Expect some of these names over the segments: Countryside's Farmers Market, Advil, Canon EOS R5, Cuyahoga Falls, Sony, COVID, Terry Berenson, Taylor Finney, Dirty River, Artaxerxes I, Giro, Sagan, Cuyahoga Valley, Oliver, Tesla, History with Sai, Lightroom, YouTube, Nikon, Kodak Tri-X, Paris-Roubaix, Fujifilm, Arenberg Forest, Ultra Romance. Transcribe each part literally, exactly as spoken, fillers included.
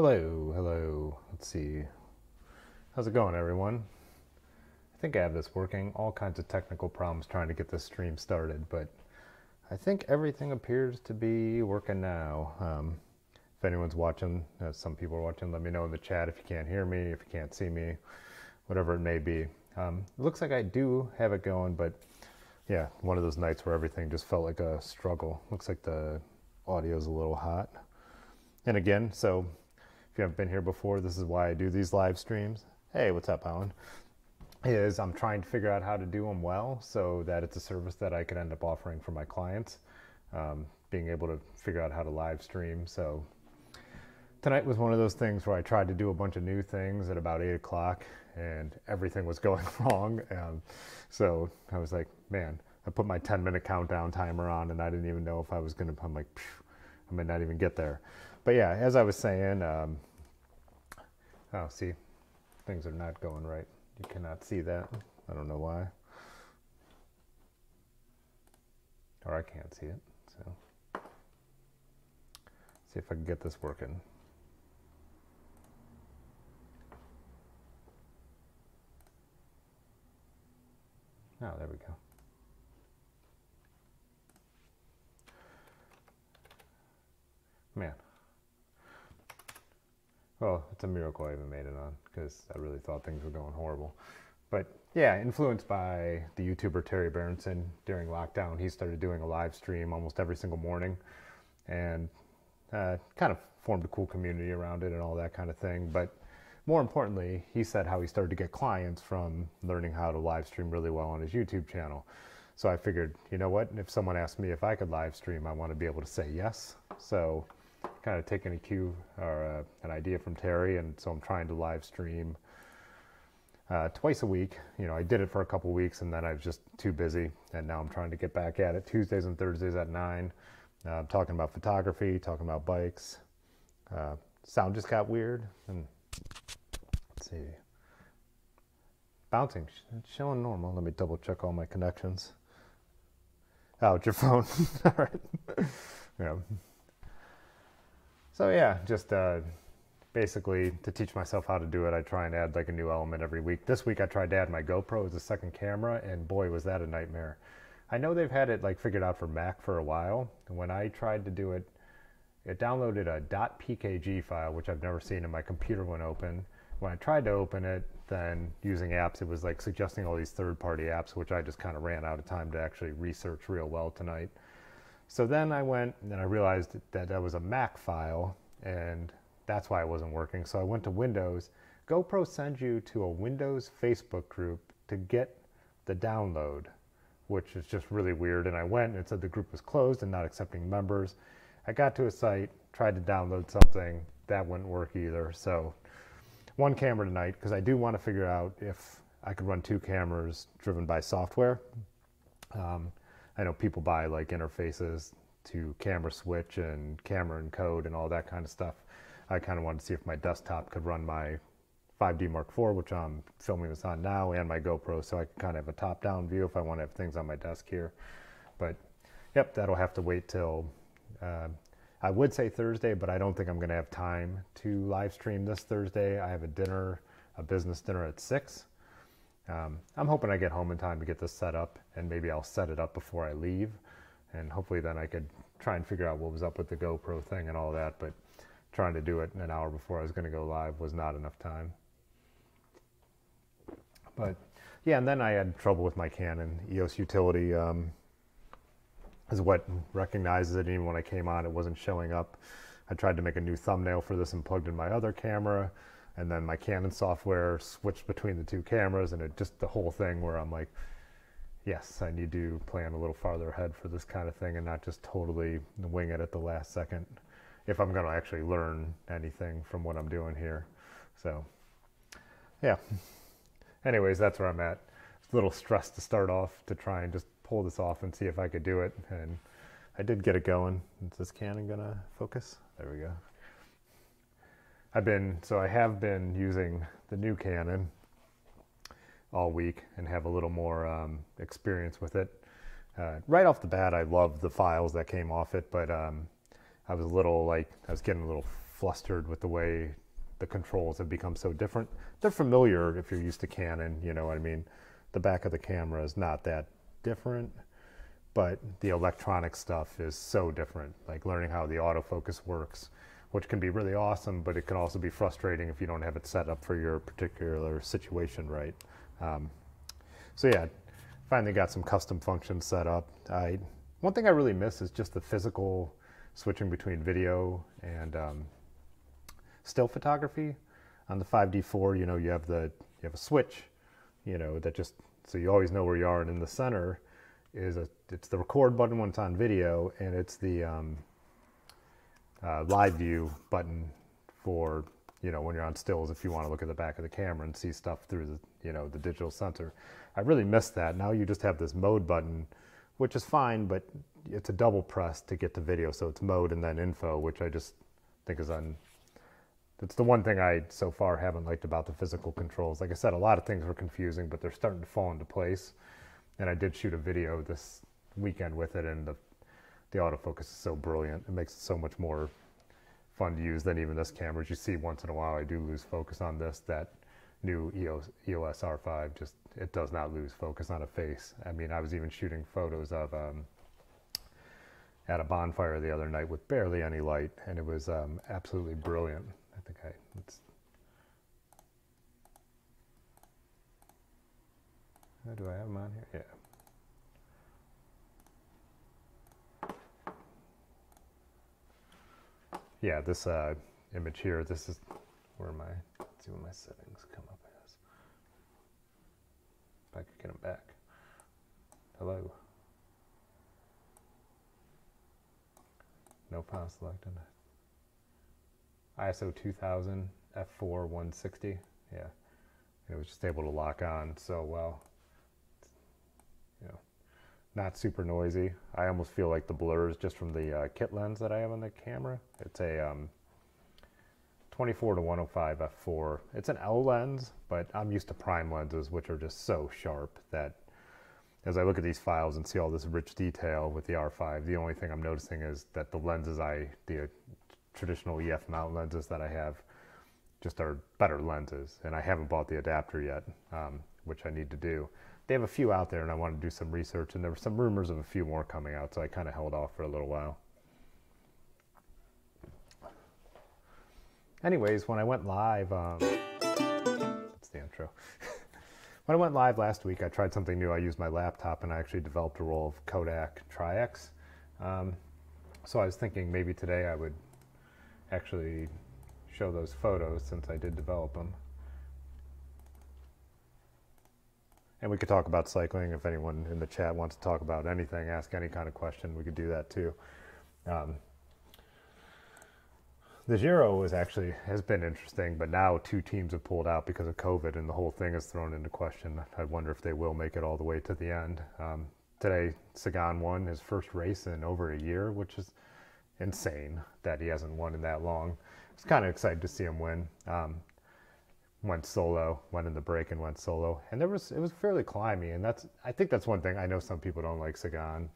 Hello, hello, let's see. How's it going, everyone? I think I have this working. All kinds of technical problems trying to get this stream started, but I think everything appears to be working now. Um, if anyone's watching, uh, some people are watching, let me know in the chat if you can't hear me, if you can't see me, whatever it may be. Um, it looks like I do have it going, but yeah, one of those nights where everything just felt like a struggle. Looks like the audio's a little hot. And again, so if you haven't been here before, this is why I do these live streams. Hey, what's up, Alan? Is I'm trying to figure out how to do them well so that it's a service that I could end up offering for my clients, um, being able to figure out how to live stream. So tonight was one of those things where I tried to do a bunch of new things at about eight o'clock and everything was going wrong. Um, so I was like, man, I put my ten minute countdown timer on and I didn't even know if I was gonna, I'm like, I might not even get there. But yeah, as I was saying, um, oh, see, things are not going right. You cannot see that. I don't know why. Or I can't see it. So, see if I can get this working. Oh, there we go. Man. Well, it's a miracle I even made it on because I really thought things were going horrible. But yeah, influenced by the YouTuber Terry Berenson during lockdown, he started doing a live stream almost every single morning and uh, kind of formed a cool community around it and all that kind of thing. But more importantly, he said how he started to get clients from learning how to live stream really well on his YouTube channel. So I figured, you know what, if someone asked me if I could live stream, I want to be able to say yes. So kind of taking a cue or uh, an idea from Terry, and so I'm trying to live stream uh, twice a week. You know, I did it for a couple weeks and then I was just too busy, and now I'm trying to get back at it. Tuesdays and Thursdays at nine. Uh, I'm talking about photography, talking about bikes. Uh, sound just got weird, and let's see, bouncing, it's showing normal. Let me double check all my connections. Out your phone. All right. Yeah. So yeah, just uh, basically to teach myself how to do it, I try and add like a new element every week. This week I tried to add my GoPro as a second camera, and boy, was that a nightmare. I know they've had it like figured out for Mac for a while. When I tried to do it, it downloaded a .pkg file, which I've never seen, and my computer went open. When I tried to open it, then using apps, it was like suggesting all these third-party apps, which I just kind of ran out of time to actually research real well tonight. So then I went and I realized that that was a Mac file, and that's why it wasn't working. So I went to Windows. GoPro sends you to a Windows Facebook group to get the download, which is just really weird. And I went and it said the group was closed and not accepting members. I got to a site, tried to download something, that wouldn't work either. So one camera tonight, because I do want to figure out if I could run two cameras driven by software. Um, I know people buy like interfaces to camera switch and camera encode and all that kind of stuff. I kind of wanted to see if my desktop could run my five D Mark four, which I'm filming this on now, and my GoPro, so I can kind of have a top-down view if I want to have things on my desk here. But yep, that'll have to wait till, uh, I would say Thursday, but I don't think I'm going to have time to live stream this Thursday. I have a dinner, a business dinner at six. Um, I'm hoping I get home in time to get this set up, and maybe I'll set it up before I leave, and hopefully then I could try and figure out what was up with the GoPro thing and all that, but trying to do it an hour before I was going to go live was not enough time. But yeah, and then I had trouble with my Canon E O S utility, um, is what recognizes it. Even when I came on, it wasn't showing up. I tried to make a new thumbnail for this and plugged in my other camera. And then my Canon software switched between the two cameras, and it just the whole thing where I'm like, yes, I need to plan a little farther ahead for this kind of thing and not just totally wing it at the last second if I'm going to actually learn anything from what I'm doing here. So yeah, anyways, that's where I'm at. It's a little stressed to start off to try and just pull this off and see if I could do it. And I did get it going. Is this Canon going to focus? There we go. I've been, so I have been using the new Canon all week and have a little more um, experience with it. Uh, right off the bat, I love the files that came off it, but um, I was a little like, I was getting a little flustered with the way the controls have become so different. They're familiar if you're used to Canon, you know what I mean? The back of the camera is not that different, but the electronic stuff is so different. Like learning how the autofocus works, which can be really awesome, but it can also be frustrating if you don't have it set up for your particular situation right. Um, so yeah, finally got some custom functions set up. I, one thing I really miss is just the physical switching between video and um, still photography. On the five D four, you know, you have the you have a switch, you know, that just so you always know where you are, and in the center is a it's the record button when it's on video, and it's the um, uh, live view button for, you know, when you're on stills if you want to look at the back of the camera and see stuff through the, you know, the digital sensor. I really miss that. Now you just have this mode button, which is fine, but it's a double press to get to video. So it's mode and then info, which I just think is un... It's the one thing I so far haven't liked about the physical controls. Like I said, a lot of things were confusing, but they're starting to fall into place. And I did shoot a video this weekend with it, and the, the autofocus is so brilliant. It makes it so much more fun to use than even this camera. As you see, once in a while I do lose focus on this. That new E O S, E O S R five, just, it does not lose focus on a face. I mean, I was even shooting photos of um, at a bonfire the other night with barely any light, and it was um, absolutely brilliant. I think I let's, how do I have them on here? Yeah. Yeah, this uh, image here, this is where my, let's see what my settings come up as. If I could get them back. Hello. No file selected. I S O two thousand, F four, one sixty. Yeah, it was just able to lock on so well. You know, not super noisy. I almost feel like the blur is just from the uh, kit lens that I have on the camera. It's a um, twenty-four to one oh five f four. It's an L lens, but I'm used to prime lenses, which are just so sharp that as I look at these files and see all this rich detail with the R five, the only thing I'm noticing is that the lenses I, the traditional E F mount lenses that I have, just are better lenses, and I haven't bought the adapter yet, um, which I need to do. They have a few out there, and I want to do some research, and there were some rumors of a few more coming out, so I kind of held off for a little while. Anyways, when I went live, um, that's the intro. When I went live last week, I tried something new. I used my laptop, and I actually developed a roll of Kodak Tri-X. Um, so I was thinking maybe today I would actually show those photos since I did develop them. And we could talk about cycling. If anyone in the chat wants to talk about anything, ask any kind of question, we could do that too. Um, the Giro was actually, has been interesting, but now two teams have pulled out because of COVID, and the whole thing is thrown into question. I wonder if they will make it all the way to the end. Um, today, Sagan won his first race in over a year, which is insane that he hasn't won in that long. It's kind of exciting to see him win. Um, went solo, went in the break and went solo. And there was, it was fairly climby, and that's, I think that's one thing. I know some people don't like Sagan,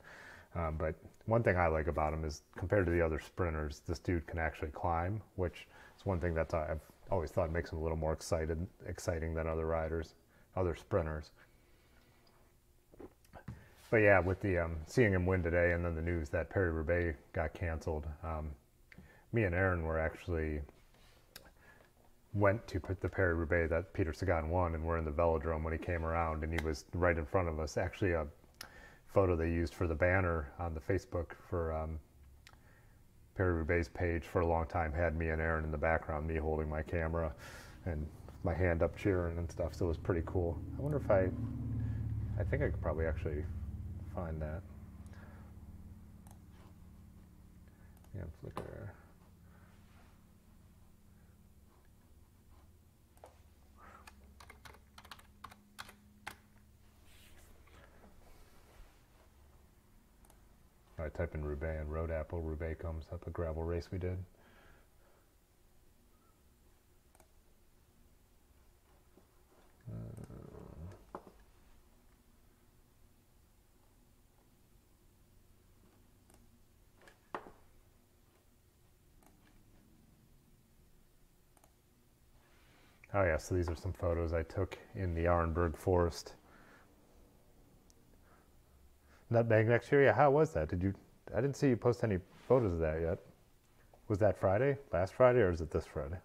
um, but one thing I like about him is compared to the other sprinters, this dude can actually climb, which is one thing that I've always thought makes him a little more excited, exciting than other riders, other sprinters. But yeah, with the, um, seeing him win today and then the news that Paris-Roubaix got canceled, um, me and Aaron were actually, went to the Paris-Roubaix that Peter Sagan won, and we're in the velodrome when he came around, and he was right in front of us. Actually, a photo they used for the banner on the Facebook for um, Paris-Roubaix's page for a long time had me and Aaron in the background, me holding my camera and my hand up cheering and stuff, so it was pretty cool. I wonder if I, I think I could probably actually find that. Yeah, Flickr. I type in Roubaix and road apple. Roubaix comes up, a gravel race we did. Uh, Oh yeah, so these are some photos I took in the Arenberg Forest. Nutmeg next year, yeah, how was that? Did you, I didn't see you post any photos of that yet. Was that Friday, last Friday, or is it this Friday?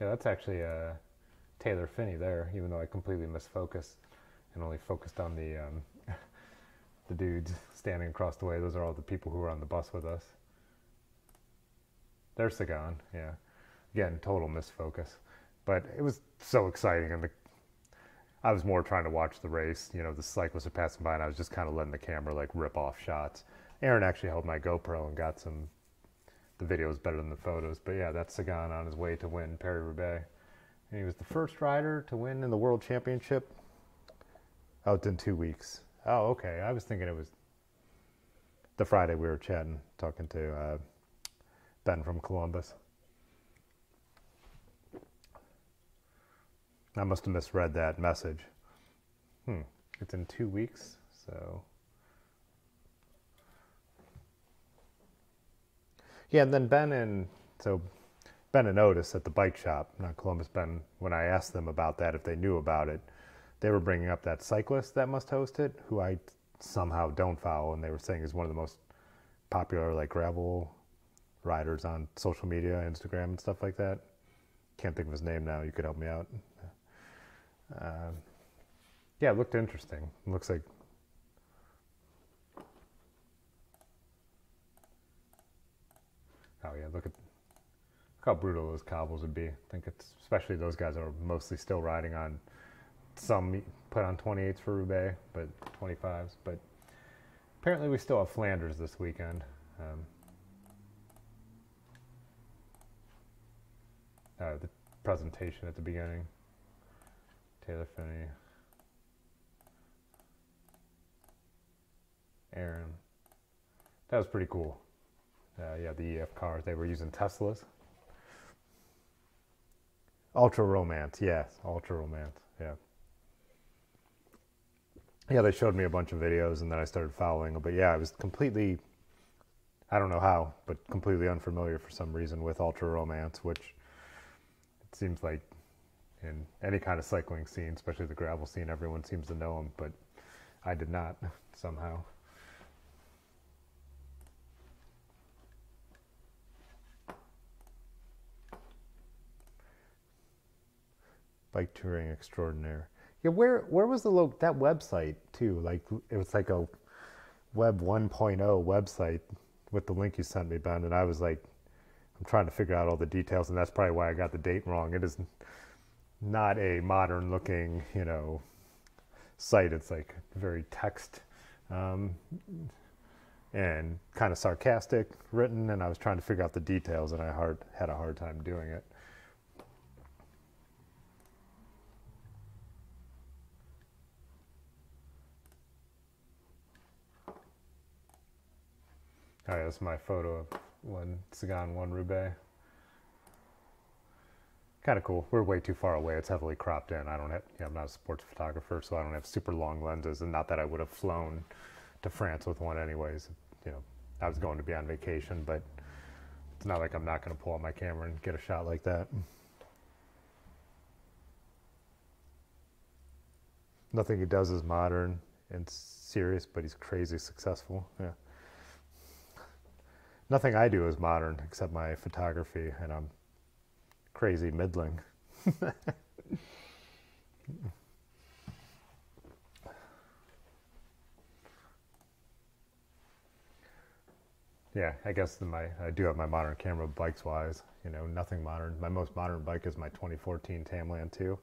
Yeah, that's actually uh, Taylor Finney there, even though I completely misfocused and only focused on the um, the dudes standing across the way. Those are all the people who were on the bus with us. There's Sagan, yeah. Again, total misfocus. But it was so exciting, and the, I was more trying to watch the race. You know, the cyclists are passing by, and I was just kind of letting the camera like rip off shots. Aaron actually held my GoPro and got some. The video is better than the photos, but yeah, that's Sagan on his way to win Paris-Roubaix. And he was the first rider to win in the World Championship. Oh, it's in two weeks. Oh, okay. I was thinking it was the Friday we were chatting, talking to uh, Ben from Columbus. I must have misread that message. Hmm. It's in two weeks, so... Yeah, and then Ben and, so Ben and Otis at the bike shop, not Columbus, Ben, when I asked them about that, if they knew about it, they were bringing up that cyclist that must host it, who I somehow don't follow, and they were saying is one of the most popular, like, gravel riders on social media, Instagram and stuff like that. Can't think of his name now. You could help me out. Uh, yeah, it looked interesting. It looks like... Oh yeah, look at look how brutal those cobbles would be. I think it's especially those guys are mostly still riding on some put on twenty-eights for Roubaix, but twenty-fives. But apparently we still have Flanders this weekend. Um, uh, the presentation at the beginning. Taylor Finney, Aaron. That was pretty cool. Uh, yeah, the E F cars, they were using Teslas. Ultra Romance, yes, Ultra Romance, yeah. Yeah, they showed me a bunch of videos and then I started following them. But yeah, I was completely, I don't know how, but completely unfamiliar for some reason with Ultra Romance, which it seems like in any kind of cycling scene, especially the gravel scene, everyone seems to know them, but I did not somehow. Bike touring extraordinaire. Yeah, where where was the lo that website too? Like it was like a web one point oh website with the link you sent me, Ben, and I was like, I'm trying to figure out all the details, and that's probably why I got the date wrong. It is not a modern looking, you know, site. It's like very text um, and kind of sarcastic written, and I was trying to figure out the details, and I hard had a hard time doing it. Oh yeah, that's my photo of when Sagan won Roubaix. Kind of cool. We're way too far away. It's heavily cropped in. I don't have, you know, I'm not a sports photographer, so I don't have super long lenses, and not that I would have flown to France with one anyways. You know, I was going to be on vacation, but it's not like I'm not going to pull out my camera and get a shot like that. Nothing he does is modern and serious, but he's crazy successful. Yeah. Nothing I do is modern, except my photography, and I'm crazy middling. Yeah, I guess my I do have my modern camera bikes-wise, you know, nothing modern. My most modern bike is my twenty fourteen Tamland two.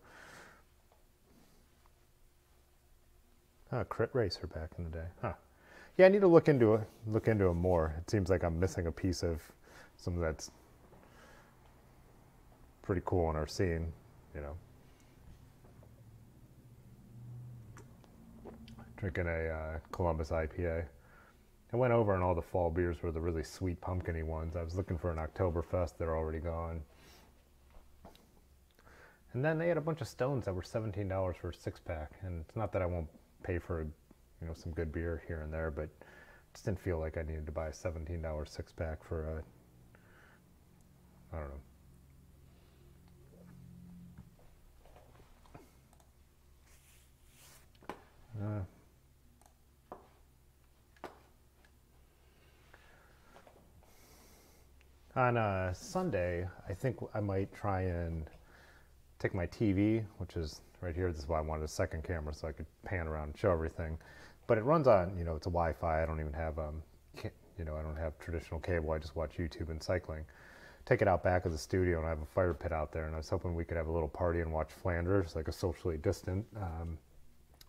Oh, Crit Racer back in the day, huh. Yeah, I need to look into it, look into it more. It seems like I'm missing a piece of something that's pretty cool in our scene, you know. Drinking a uh, Columbus I P A. I went over and all the fall beers were the really sweet pumpkin-y ones. I was looking for an Oktoberfest, they're already gone. And then they had a bunch of stones that were seventeen dollars for a six pack, and it's not that I won't pay for a, you know, some good beer here and there, but just didn't feel like I needed to buy a seventeen dollar six pack for a, I don't know. Uh, on a Sunday, I think I might try and take my T V, which is right here. This is why I wanted a second camera so I could pan around and show everything. But it runs on, you know, it's a Wi-Fi. I don't even have, um, you know, I don't have traditional cable. I just watch YouTube and cycling. Take it out back of the studio, and I have a fire pit out there. And I was hoping we could have a little party and watch Flanders, like a socially distant um,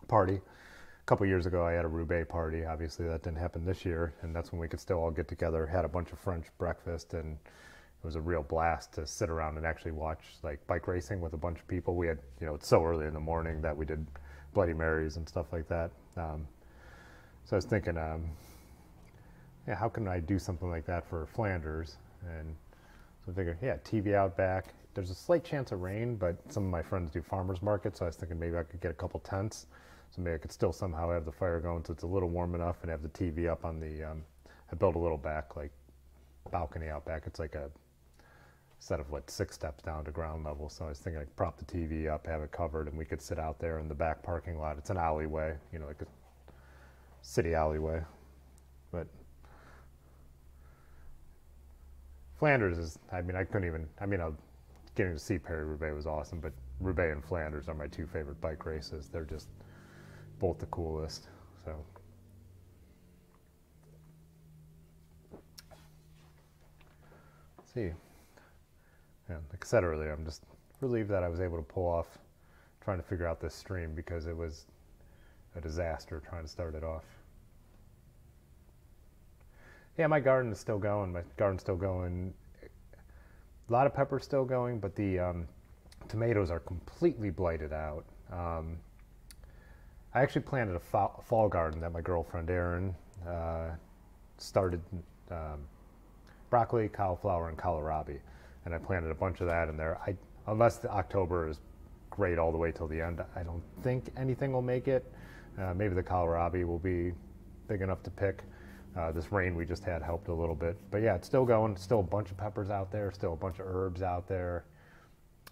party. A couple years ago, I had a Roubaix party. Obviously, that didn't happen this year, and that's when we could still all get together. Had a bunch of French breakfast, and it was a real blast to sit around and actually watch like bike racing with a bunch of people. We had, you know, it's so early in the morning that we did Bloody Marys and stuff like that. Um, so I was thinking, um, yeah, how can I do something like that for Flanders? And so I figured, yeah, T V out back. There's a slight chance of rain, but some of my friends do farmers markets, so I was thinking maybe I could get a couple tents, so maybe I could still somehow have the fire going so it's a little warm enough, and have the T V up on the, um, I built a little back, like balcony out back. It's like a set of what, six steps down to ground level, so I was thinking I could prop the T V up, have it covered, and we could sit out there in the back parking lot. It's an alleyway, you know, like a city alleyway, but Flanders is, I mean, I couldn't even, I mean, I was getting to see Paris-Roubaix was awesome, but Roubaix and Flanders are my two favorite bike races. They're just both the coolest. So let's see, yeah, like I said earlier, I'm just relieved that I was able to pull off trying to figure out this stream, because it was a disaster trying to start it off. Yeah, my garden is still going. My garden's still going. A lot of pepper's still going, but the um, tomatoes are completely blighted out. Um, I actually planted a fall, fall garden that my girlfriend Erin uh, started, um, broccoli, cauliflower, and kohlrabi, and I planted a bunch of that in there. I, unless the October is great all the way till the end, I don't think anything will make it. Uh, maybe the kohlrabi will be big enough to pick. Uh, this rain we just had helped a little bit, but yeah, it's still going. Still a bunch of peppers out there, still a bunch of herbs out there.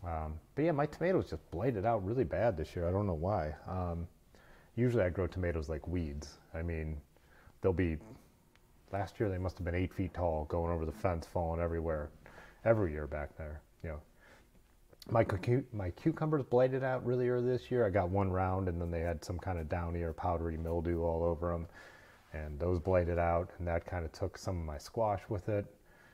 Um, but yeah, my tomatoes just blighted out really bad this year. I don't know why. Um, usually I grow tomatoes like weeds. I mean, they'll be, last year they must have been eight feet tall, going over the fence, falling everywhere, every year back there, you know. My, cu my cucumbers blighted out really early this year. I got one round, and then they had some kind of downy or powdery mildew all over them. And those blighted out, and that kind of took some of my squash with it.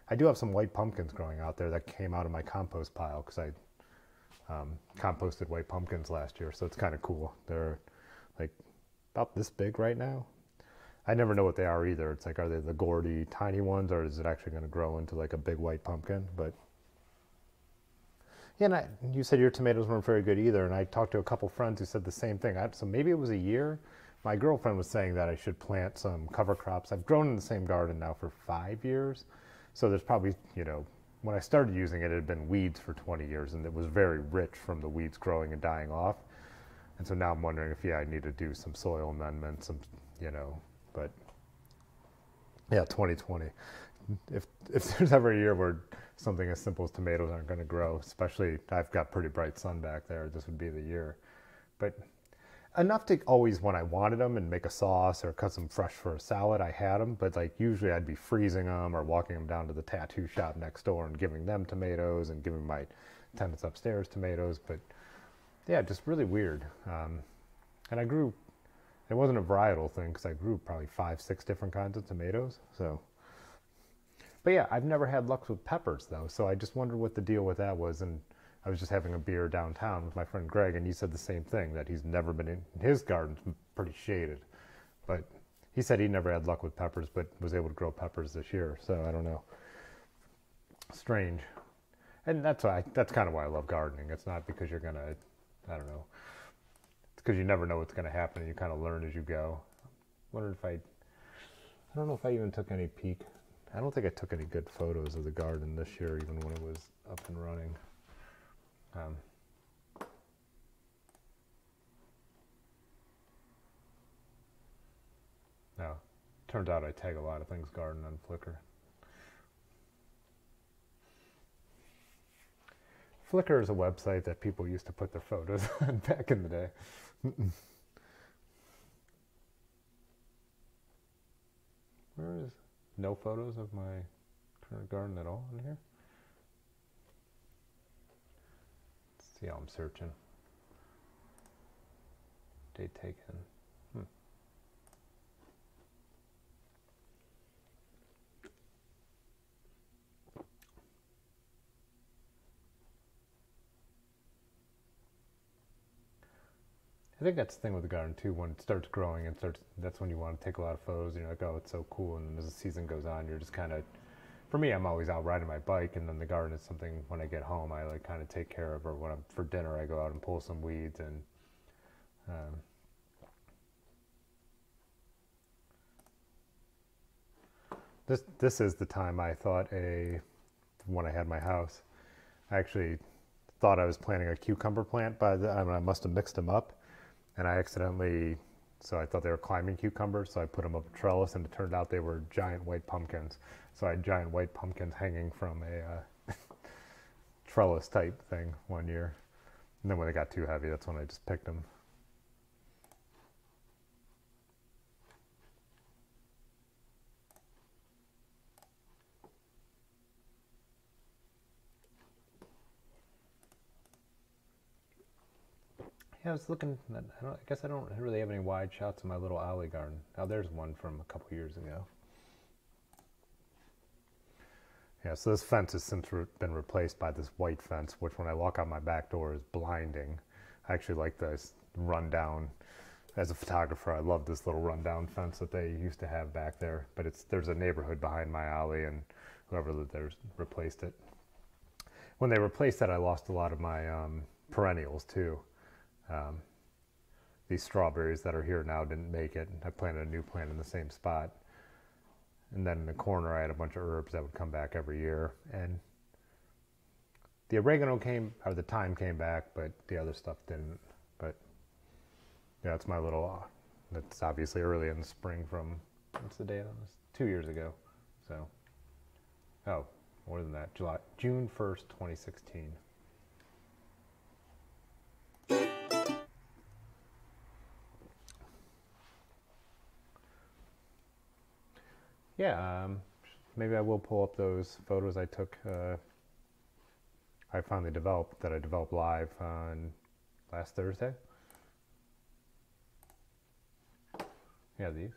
I do have some white pumpkins growing out there that came out of my compost pile, because I um, composted white pumpkins last year, so it's kind of cool. They're like about this big right now. I never know what they are either. It's like, are they the gourdy tiny ones, or is it actually going to grow into like a big white pumpkin? But yeah, and I, you said your tomatoes weren't very good either, and I talked to a couple friends who said the same thing. I, so maybe it was a year. My girlfriend was saying that I should plant some cover crops. I've grown in the same garden now for five years. So there's probably, you know, when I started using it, it had been weeds for twenty years, and it was very rich from the weeds growing and dying off. And so now I'm wondering if, yeah, I need to do some soil amendments, some, you know, but yeah, twenty twenty. If, if there's ever a year where something as simple as tomatoes aren't going to grow, especially I've got pretty bright sun back there, this would be the year. But enough to always, when I wanted them and make a sauce or cut some fresh for a salad, I had them, but like usually I'd be freezing them or walking them down to the tattoo shop next door and giving them tomatoes and giving my tenants upstairs tomatoes. But yeah, just really weird. Um, and I grew, it wasn't a varietal thing, because I grew probably five, six different kinds of tomatoes. So, but yeah, I've never had luck with peppers though. So I just wondered what the deal with that was. And I was just having a beer downtown with my friend Greg, and he said the same thing, that he's never been in, his garden's pretty shaded, but he said he never had luck with peppers, but was able to grow peppers this year. So I don't know, strange. And that's why, that's kind of why I love gardening. It's not because you're gonna, I don't know, it's because you never know what's gonna happen, and you kind of learn as you go. I wondered if I, I don't know if I even took any peek. I don't think I took any good photos of the garden this year, even when it was up and running. Um, no, Turns out I tag a lot of things garden on Flickr. Flickr is a website that people used to put their photos on back in the day. Where is no photos of my current garden at all in here? Let's see how I'm searching. Day taken. Hmm. I think that's the thing with the garden too, when it starts growing and starts, that's when you want to take a lot of photos and you're like, oh, it's so cool. And as the season goes on, you're just kind of, for me, I'm always out riding my bike, and then the garden is something when I get home, I like kind of take care of, or when I'm for dinner, I go out and pull some weeds and, um, this, this is the time I thought a, when I had my house, I actually thought I was planting a cucumber plant by the, I mean, I must've mixed them up. And I accidentally, so I thought they were climbing cucumbers, so I put them up a trellis, and it turned out they were giant white pumpkins. So I had giant white pumpkins hanging from a uh, trellis type thing one year. And then when they got too heavy, that's when I just picked them. Yeah, I was looking, I, don't, I guess I don't really have any wide shots of my little alley garden. Now, oh, there's one from a couple years ago. Yeah, so this fence has since re been replaced by this white fence, which when I walk out my back door is blinding. I actually like this rundown. As a photographer, I love this little rundown fence that they used to have back there. But it's there's a neighborhood behind my alley, and whoever lived there's replaced it. When they replaced that, I lost a lot of my um, perennials too. Um, these strawberries that are here now didn't make it. I planted a new plant in the same spot. And then in the corner, I had a bunch of herbs that would come back every year. And the oregano came, or the thyme came back, but the other stuff didn't. But yeah, it's my little, that's obviously early in the spring from, what's the date on this? Two years ago. So, oh, more than that, July, June first, twenty sixteen. Yeah, um, maybe I will pull up those photos I took, uh, I finally developed, that I developed live on last Thursday. Yeah, these.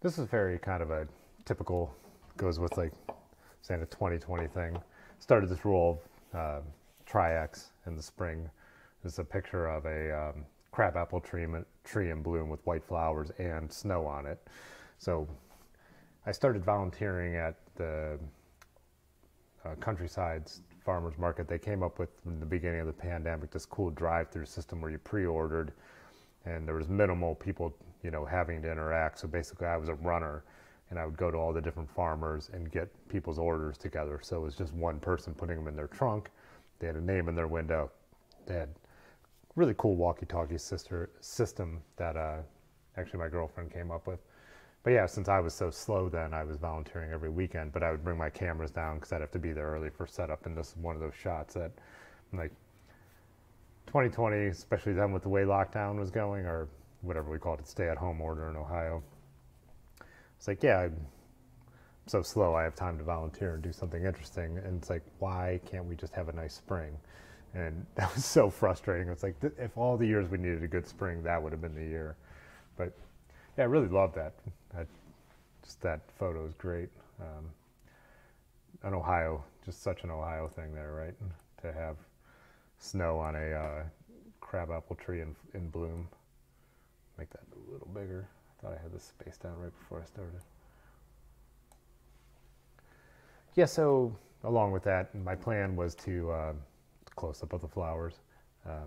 This is very kind of a typical, goes with like, saying a twenty twenty thing. Started this roll of uh, Tri-X in the spring. This is a picture of a... Um, crabapple tree, tree in bloom with white flowers and snow on it. So I started volunteering at the uh, Countryside's Farmers Market. They came up with, in the beginning of the pandemic, this cool drive-through system where you pre-ordered, and there was minimal people, you know, having to interact. So basically I was a runner, and I would go to all the different farmers and get people's orders together. So it was just one person putting them in their trunk. They had a name in their window. They had really cool walkie-talkie sister system that uh, actually my girlfriend came up with. But yeah, since I was so slow then, I was volunteering every weekend, but I would bring my cameras down because I'd have to be there early for setup, and this is one of those shots that, like, twenty twenty, especially then with the way lockdown was going, or whatever we called it, stay-at-home order in Ohio. It's like, yeah, I'm so slow, I have time to volunteer and do something interesting, and it's like, why can't we just have a nice spring? And that was so frustrating. It's like, if all the years we needed a good spring, that would have been the year. But yeah, I really love that. I, just that photo is great. Um, an Ohio, just such an Ohio thing there, right? To have snow on a uh, crabapple tree in, in bloom. Make that a little bigger. I thought I had this spaced out right before I started. Yeah, so along with that, my plan was to... Uh, close-up of the flowers. Um,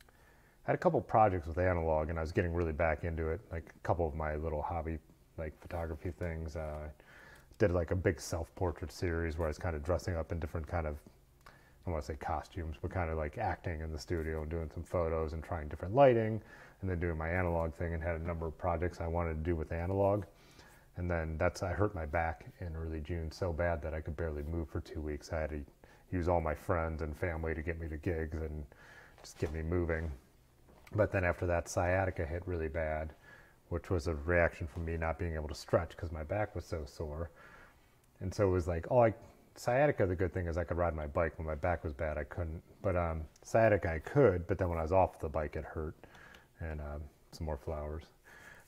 I had a couple projects with analog, and I was getting really back into it, like a couple of my little hobby, like photography things. Uh, did like a big self-portrait series where I was kind of dressing up in different kind of, I I want to say costumes, but kind of like acting in the studio and doing some photos and trying different lighting, and then doing my analog thing, and had a number of projects I wanted to do with analog. And then that's, I hurt my back in early June so bad that I could barely move for two weeks. I had to use all my friends and family to get me to gigs and just get me moving. But then after that, sciatica hit really bad, which was a reaction from me not being able to stretch because my back was so sore. And so it was like, oh, I, sciatica, the good thing is I could ride my bike. When my back was bad, I couldn't. But um, sciatica, I could. But then when I was off the bike, it hurt. And um, some more flowers.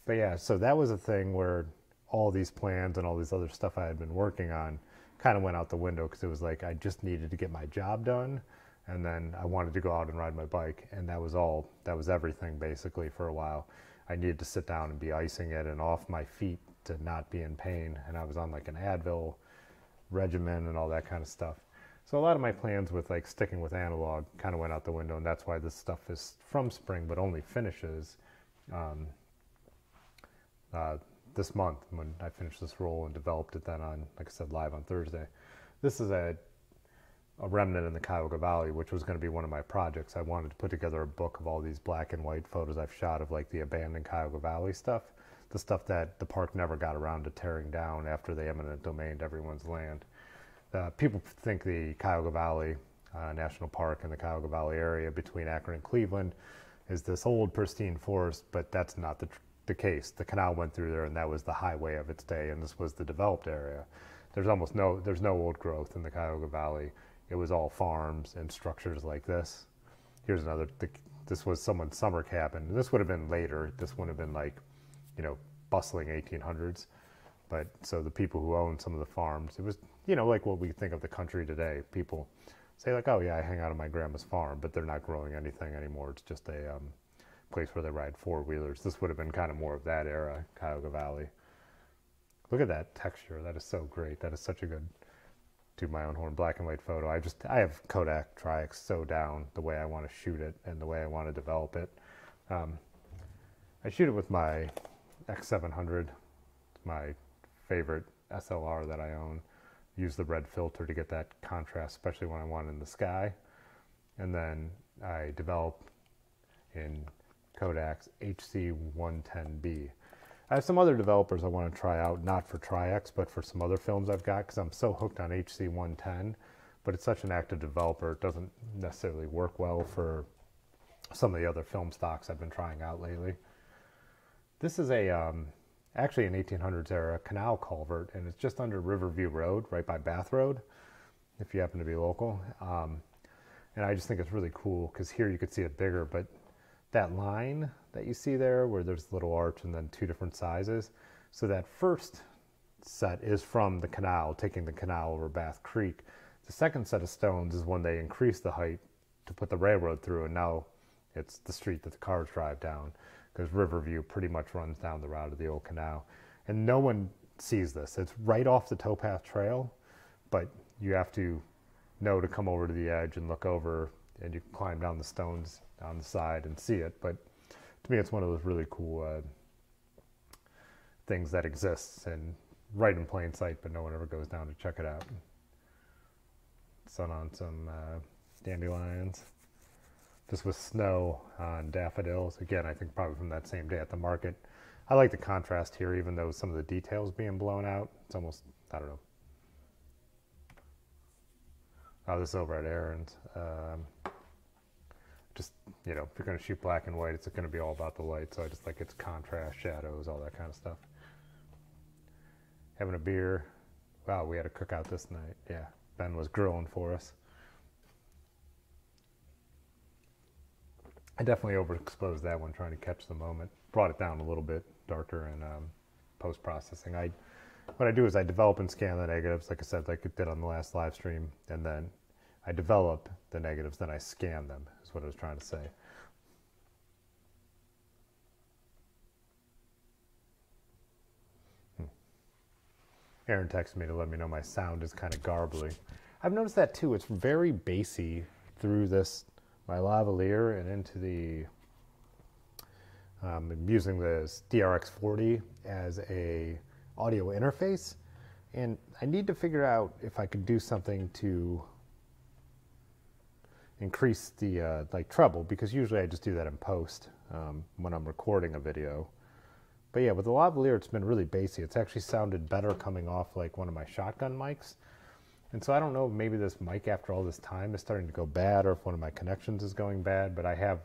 But yeah, so that was a thing where all these plans and all these other stuff I had been working on kind of went out the window, because it was like I just needed to get my job done. And then I wanted to go out and ride my bike. And that was all, that was everything basically for a while. I needed to sit down and be icing it and off my feet to not be in pain. And I was on like an Advil regimen and all that kind of stuff. So a lot of my plans with like sticking with analog kind of went out the window, and that's why this stuff is from spring, but only finishes um, uh, this month when I finished this roll and developed it then on, like I said, live on Thursday. This is a, a remnant in the Cuyahoga Valley, which was going to be one of my projects. I wanted to put together a book of all these black and white photos I've shot of like the abandoned Cuyahoga Valley stuff, the stuff that the park never got around to tearing down after they eminent domained everyone's land. Uh, people think the Cuyahoga Valley uh, National Park and the Cuyahoga Valley area between Akron and Cleveland is this old pristine forest, but that's not the, the case. The canal went through there, and that was the highway of its day, and this was the developed area. There's almost no, there's no old growth in the Cuyahoga Valley. It was all farms and structures like this. Here's another, the, this was someone's summer cabin. This would have been later. This would have been like, you know, bustling eighteen hundreds. But so the people who owned some of the farms, it was, you know, like what we think of the country today. People say like, oh yeah, I hang out on my grandma's farm, but they're not growing anything anymore. It's just a um, place where they ride four-wheelers. This would have been kind of more of that era, Cuyahoga Valley. Look at that texture. That is so great. That is such a good, do my own horn, black and white photo. I just, I have Kodak Tri-X so down the way I want to shoot it and the way I want to develop it. Um, I shoot it with my X seven hundred. It's my favorite S L R that I own. Use the red filter to get that contrast, especially when I want it in the sky. And then I develop in Kodak's H C one ten B. I have some other developers I want to try out, not for Tri-X, but for some other films I've got, because I'm so hooked on H C one ten, but it's such an active developer, it doesn't necessarily work well for some of the other film stocks I've been trying out lately. This is a, um, actually an eighteen hundreds era canal culvert, and it's just under Riverview Road, right by Bath Road, if you happen to be local. Um, and I just think it's really cool, because here you could see it bigger, but that line that you see there where there's a little arch and then two different sizes. So that first set is from the canal, taking the canal over Bath Creek. The second set of stones is when they increased the height to put the railroad through, and now it's the street that the cars drive down, because Riverview pretty much runs down the route of the old canal. And no one sees this. It's right off the towpath trail, but you have to know to come over to the edge and look over, and you climb down the stones on the side and see it. But to me, it's one of those really cool uh, things that exists and right in plain sight, but no one ever goes down to check it out. Sun on some uh, dandelions. This was snow on daffodils. Again, I think probably from that same day at the market. I like the contrast here, even though some of the details being blown out. It's almost, I don't know. Oh, this is over at Aaron's. Um, just, you know, if you're gonna shoot black and white, it's gonna be all about the light. So I just like its contrast, shadows, all that kind of stuff. Having a beer. Wow, we had a cookout this night. Yeah, Ben was grilling for us. I definitely overexposed that one trying to catch the moment. Brought it down a little bit, darker in um, post-processing. I, what I do is I develop and scan the negatives, like I said, like I did on the last live stream, and then I develop the negatives, then I scan them, is what I was trying to say. Hmm. Aaron texted me to let me know my sound is kind of garbly. I've noticed that too. It's very bassy through this, my lavalier, and into the, um, I'm using this D R X forty as a audio interface, and I need to figure out if I could do something to increase the uh, like treble, because usually I just do that in post um, when I'm recording a video. But yeah, with the lavalier, it's been really bassy. It's actually sounded better coming off like one of my shotgun mics. And so I don't know if maybe this mic after all this time is starting to go bad, or if one of my connections is going bad, but I have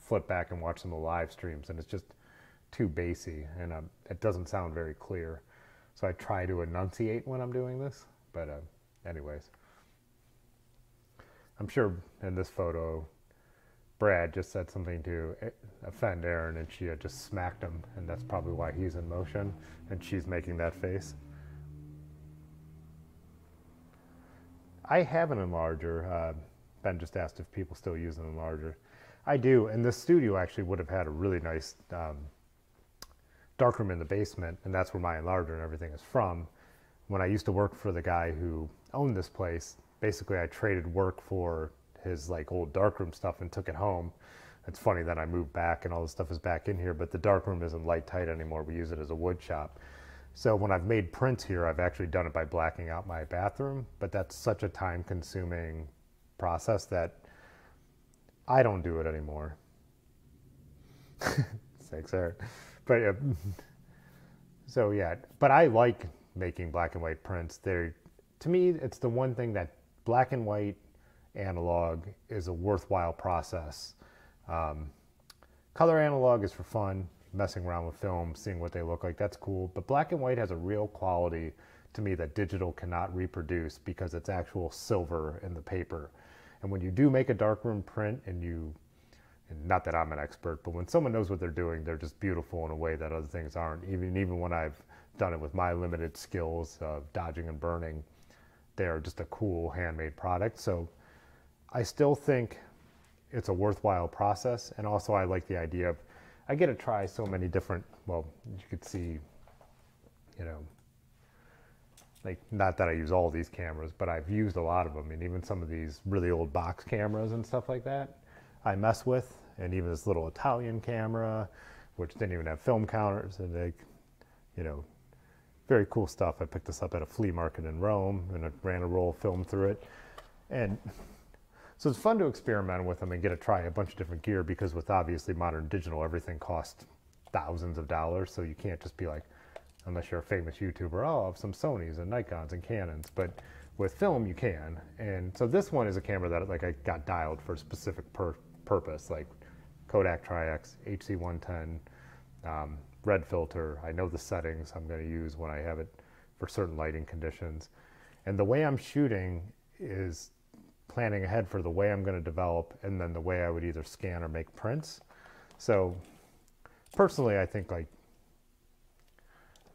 flipped back and watched some of the live streams and it's just too bassy, and um, it doesn't sound very clear. So I try to enunciate when I'm doing this, but uh, anyways. I'm sure in this photo, Brad just said something to offend Erin and she had just smacked him, and that's probably why he's in motion and she's making that face. I have an enlarger. Uh, Ben just asked if people still use an enlarger. I do, and the studio actually would have had a really nice um, darkroom in the basement, and that's where my enlarger and everything is from. When I used to work for the guy who owned this place, basically I traded work for his like old darkroom stuff and took it home. It's funny that I moved back and all this stuff is back in here, but the darkroom isn't light tight anymore. We use it as a wood shop. So when I've made prints here, I've actually done it by blacking out my bathroom, but that's such a time consuming process that I don't do it anymore. Thanks, Eric. But uh, so yeah, but I like making black and white prints. They're, to me, it's the one thing that black and white analog is a worthwhile process. Um, color analog is for fun, messing around with film, seeing what they look like, that's cool. But black and white has a real quality to me that digital cannot reproduce, because it's actual silver in the paper. And when you do make a darkroom print, and you, and not that I'm an expert, but when someone knows what they're doing, they're just beautiful in a way that other things aren't. Even, even when I've done it with my limited skills of dodging and burning, they're just a cool handmade product. So I still think it's a worthwhile process. And also I like the idea of, I get to try so many different, well, you could see, you know, like, not that I use all these cameras, but I've used a lot of them. And even some of these really old box cameras and stuff like that, I mess with. And even this little Italian camera, which didn't even have film counters, and they, you know, very cool stuff. I picked this up at a flea market in Rome, and I ran a roll of film through it. And so it's fun to experiment with them and get to try a bunch of different gear, because with obviously modern digital, everything costs thousands of dollars. So you can't just be like, unless you're a famous YouTuber, oh, I'll have some Sonys and Nikons and Canons. But with film, you can. And so this one is a camera that like I got dialed for a specific pur purpose, like Kodak Tri-X, H C one ten, um, red filter. I know the settings I'm going to use when I have it for certain lighting conditions. And the way I'm shooting is planning ahead for the way I'm going to develop, and then the way I would either scan or make prints. So personally, I think like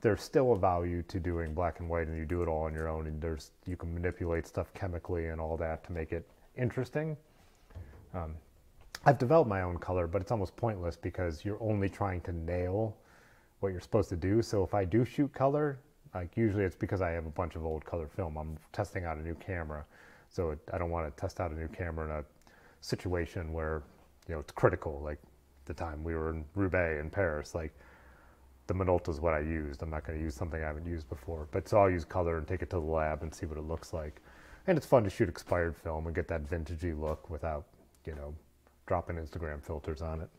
there's still a value to doing black and white, and you do it all on your own, and there's, you can manipulate stuff chemically and all that to make it interesting. Um, I've developed my own color, but it's almost pointless because you're only trying to nail what you're supposed to do. So if I do shoot color, like usually it's because I have a bunch of old color film. I'm testing out a new camera. So it, I don't want to test out a new camera in a situation where, you know, it's critical. Like the time we were in Roubaix in Paris, like the Minolta is what I used. I'm not going to use something I haven't used before, but so I'll use color and take it to the lab and see what it looks like. And it's fun to shoot expired film and get that vintagey look without, you know, dropping Instagram filters on it.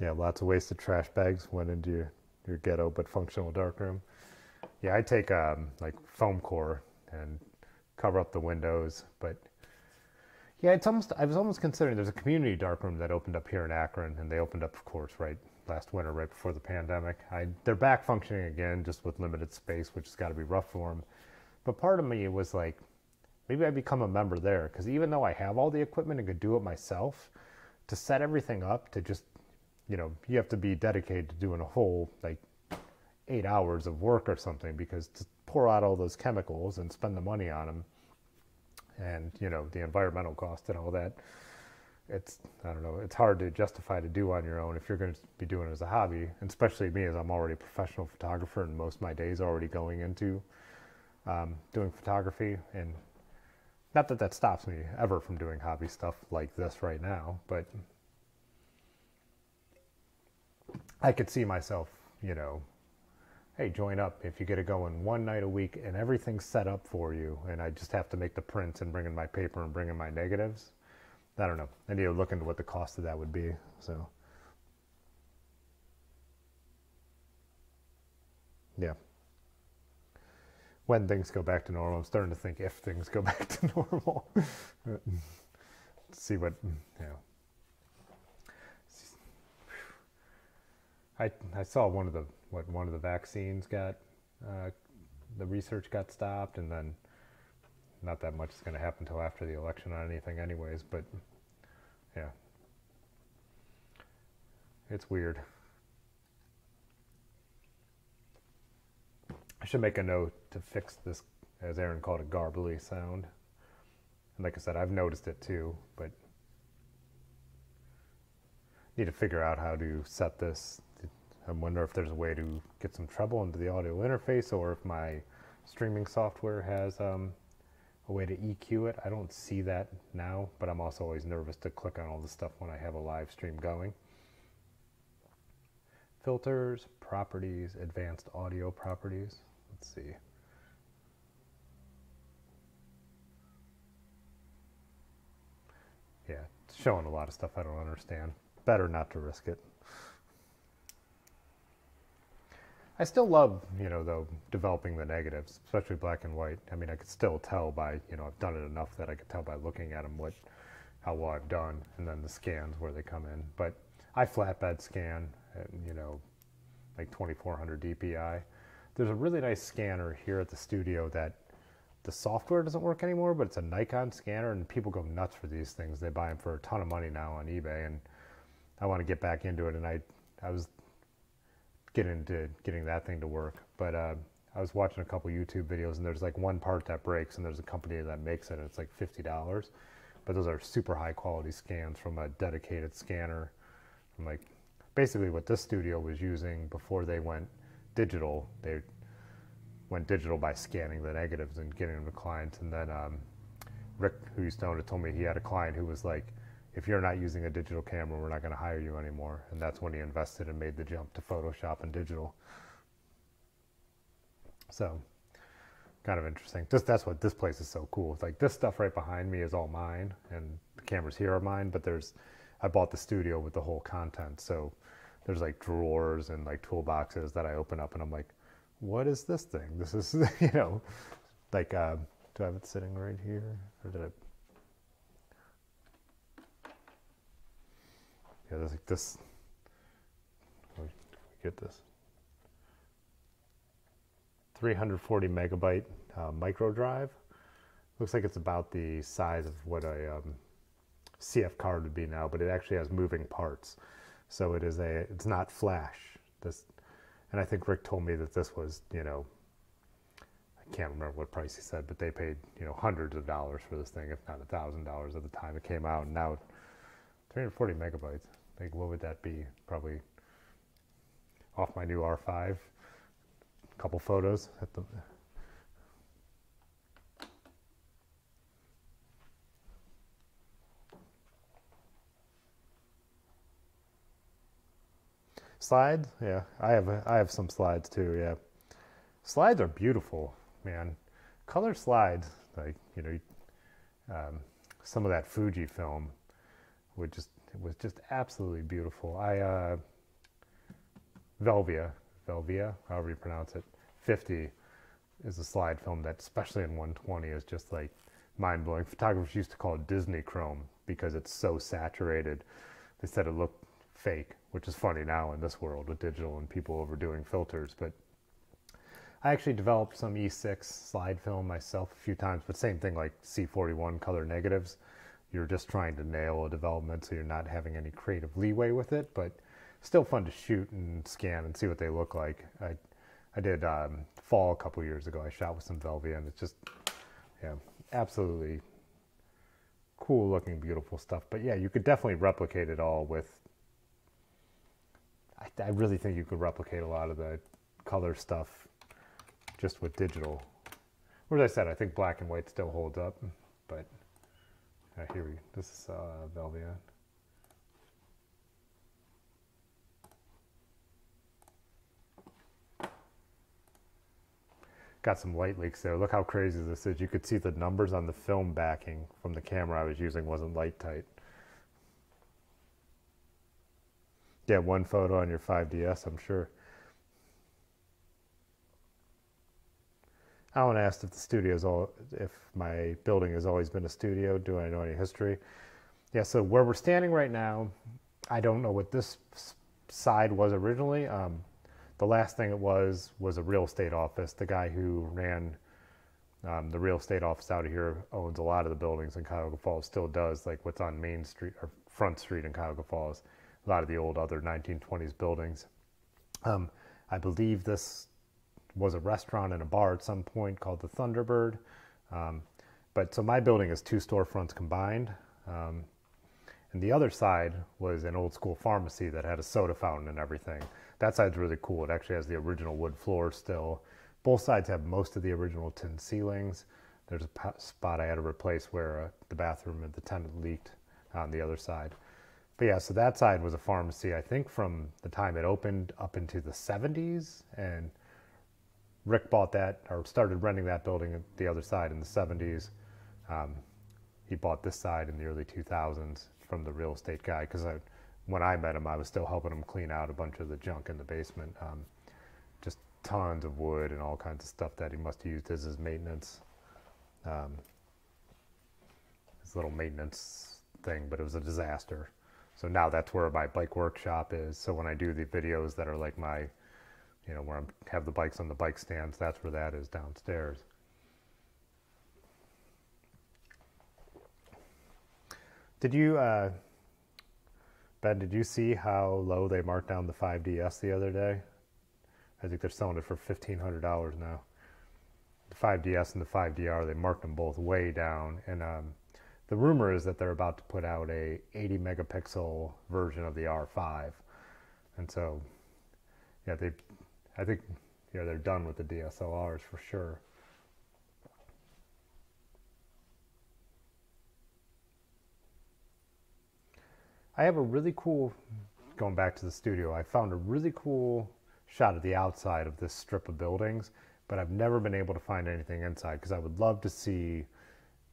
Yeah, lots of wasted trash bags went into your, your ghetto but functional darkroom. Yeah, I take um, like foam core and cover up the windows, but yeah, it's almost, I was almost considering there's a community darkroom that opened up here in Akron, and they opened up, of course, right last winter, right before the pandemic. I, they're back functioning again, just with limited space, which has got to be rough for them. But part of me was like, maybe I become a member there, because even though I have all the equipment and could do it myself, to set everything up, to just, you know, you have to be dedicated to doing a whole like eight hours of work or something, because to pour out all those chemicals and spend the money on them, and you know, the environmental cost and all that, it's, I don't know, it's hard to justify to do on your own if you're going to be doing it as a hobby, and especially me, as I'm already a professional photographer and most of my days are already going into um, doing photography. And not that that stops me ever from doing hobby stuff like this right now, but I could see myself, you know, hey, join up if you get it going one night a week and everything's set up for you, and I just have to make the prints and bring in my paper and bring in my negatives. I don't know. I need to look into what the cost of that would be. So, yeah. When things go back to normal, I'm starting to think if things go back to normal. See what, you know. I, I saw one of the, what, one of the vaccines got, uh, the research got stopped, and then not that much is going to happen until after the election on anything anyways, but yeah, it's weird. I should make a note to fix this, as Aaron called it, garbly sound. And like I said, I've noticed it too, but need to figure out how to set this. I wonder if there's a way to get some trouble into the audio interface, or if my streaming software has um, a way to E Q it. I don't see that now, but I'm also always nervous to click on all this stuff when I have a live stream going. Filters, properties, advanced audio properties. Let's see. Yeah, it's showing a lot of stuff I don't understand. Better not to risk it. I still love, you know, though, developing the negatives, especially black and white. I mean, I could still tell by, you know, I've done it enough that I could tell by looking at them what, how well I've done, and then the scans where they come in. But I flatbed scan at, you know, like twenty-four hundred D P I. There's a really nice scanner here at the studio that the software doesn't work anymore, but it's a Nikon scanner, and people go nuts for these things. They buy them for a ton of money now on eBay, and I want to get back into it, and I, I was... get into getting that thing to work, but uh, I was watching a couple YouTube videos, and there's like one part that breaks, and there's a company that makes it, and it's like fifty dollars, but those are super high quality scans from a dedicated scanner. I'm like, basically what this studio was using before they went digital, they went digital by scanning the negatives and getting them to clients. And then um, Rick, who used to own it, told me he had a client who was like, if you're not using a digital camera, we're not going to hire you anymore. And that's when he invested and made the jump to Photoshop and digital. So kind of interesting. Just that's what this place is so cool. It's like this stuff right behind me is all mine, and the cameras here are mine, but there's, I bought the studio with the whole content. So there's like drawers and like toolboxes that I open up, and I'm like, what is this thing? This is, you know, like, uh, do I have it sitting right here, or did I? Yeah, there's like this, we get this three hundred forty megabyte uh, micro drive. Looks like it's about the size of what a um, C F card would be now, but it actually has moving parts. So it is a, it's not flash. This, and I think Rick told me that this was, you know, I can't remember what price he said, but they paid, you know, hundreds of dollars for this thing, if not a thousand dollars at the time it came out. And now three hundred forty megabytes. Like, what would that be? Probably off my new R five. A couple photos at the. Slides? Yeah, I have I have some slides too. Yeah, slides are beautiful, man. Color slides, like, you know, um, some of that Fujifilm. Would just, it was just absolutely beautiful. I, uh, Velvia, Velvia, however you pronounce it, fifty is a slide film that, especially in one twenty, is just like mind-blowing. Photographers used to call it Disney Chrome because it's so saturated. They said it looked fake, which is funny now in this world with digital and people overdoing filters. But I actually developed some E six slide film myself a few times, but same thing like C forty-one color negatives. You're just trying to nail a development, so you're not having any creative leeway with it, but still fun to shoot and scan and see what they look like. I, I did um, fall a couple years ago. I shot with some Velvia, and it's just, yeah, absolutely cool looking, beautiful stuff. But yeah, you could definitely replicate it all with, I, I really think you could replicate a lot of the color stuff just with digital. As I said, I think black and white still holds up, but. Uh, here we go. This is uh, Velvia. Got some light leaks there. Look how crazy this is. You could see the numbers on the film backing from the camera I was using wasn't light tight. Yeah, one photo on your five D S, I'm sure. Alan asked if the studio's all, if my building has always been a studio. Do I know any history? Yeah, so where we're standing right now, I don't know what this side was originally. Um, the last thing it was was a real estate office. The guy who ran um, the real estate office out of here owns a lot of the buildings in Cuyahoga Falls, still does, like what's on Main Street or Front Street in Cuyahoga Falls, a lot of the old other nineteen twenties buildings. Um, I believe this was a restaurant and a bar at some point called the Thunderbird. Um, but so my building is two storefronts combined. Um, and the other side was an old school pharmacy that had a soda fountain and everything. That side's really cool. It actually has the original wood floor still. Both sides have most of the original tin ceilings. There's a spot I had to replace where uh, the bathroom and the tenant leaked on the other side. But yeah, so that side was a pharmacy, I think from the time it opened up into the seventies, and Rick bought that, or started renting that building, the other side, in the seventies. Um, he bought this side in the early two thousands from the real estate guy, because I, when I met him, I was still helping him clean out a bunch of the junk in the basement. Um, just tons of wood and all kinds of stuff that he must have used as his maintenance. Um, his little maintenance thing, but it was a disaster. So now that's where my bike workshop is. So when I do the videos that are like my, you know, where I have the bikes on the bike stands, that's where that is downstairs. Did you, uh, Ben, did you see how low they marked down the five D S the other day? I think they're selling it for fifteen hundred dollars now. The five D S and the five D R, they marked them both way down. And um, the rumor is that they're about to put out a eighty megapixel version of the R five. And so, yeah, they... I think, you know, they're done with the D S L Rs for sure. I have a really cool, going back to the studio, I found a really cool shot of the outside of this strip of buildings, but I've never been able to find anything inside because I would love to see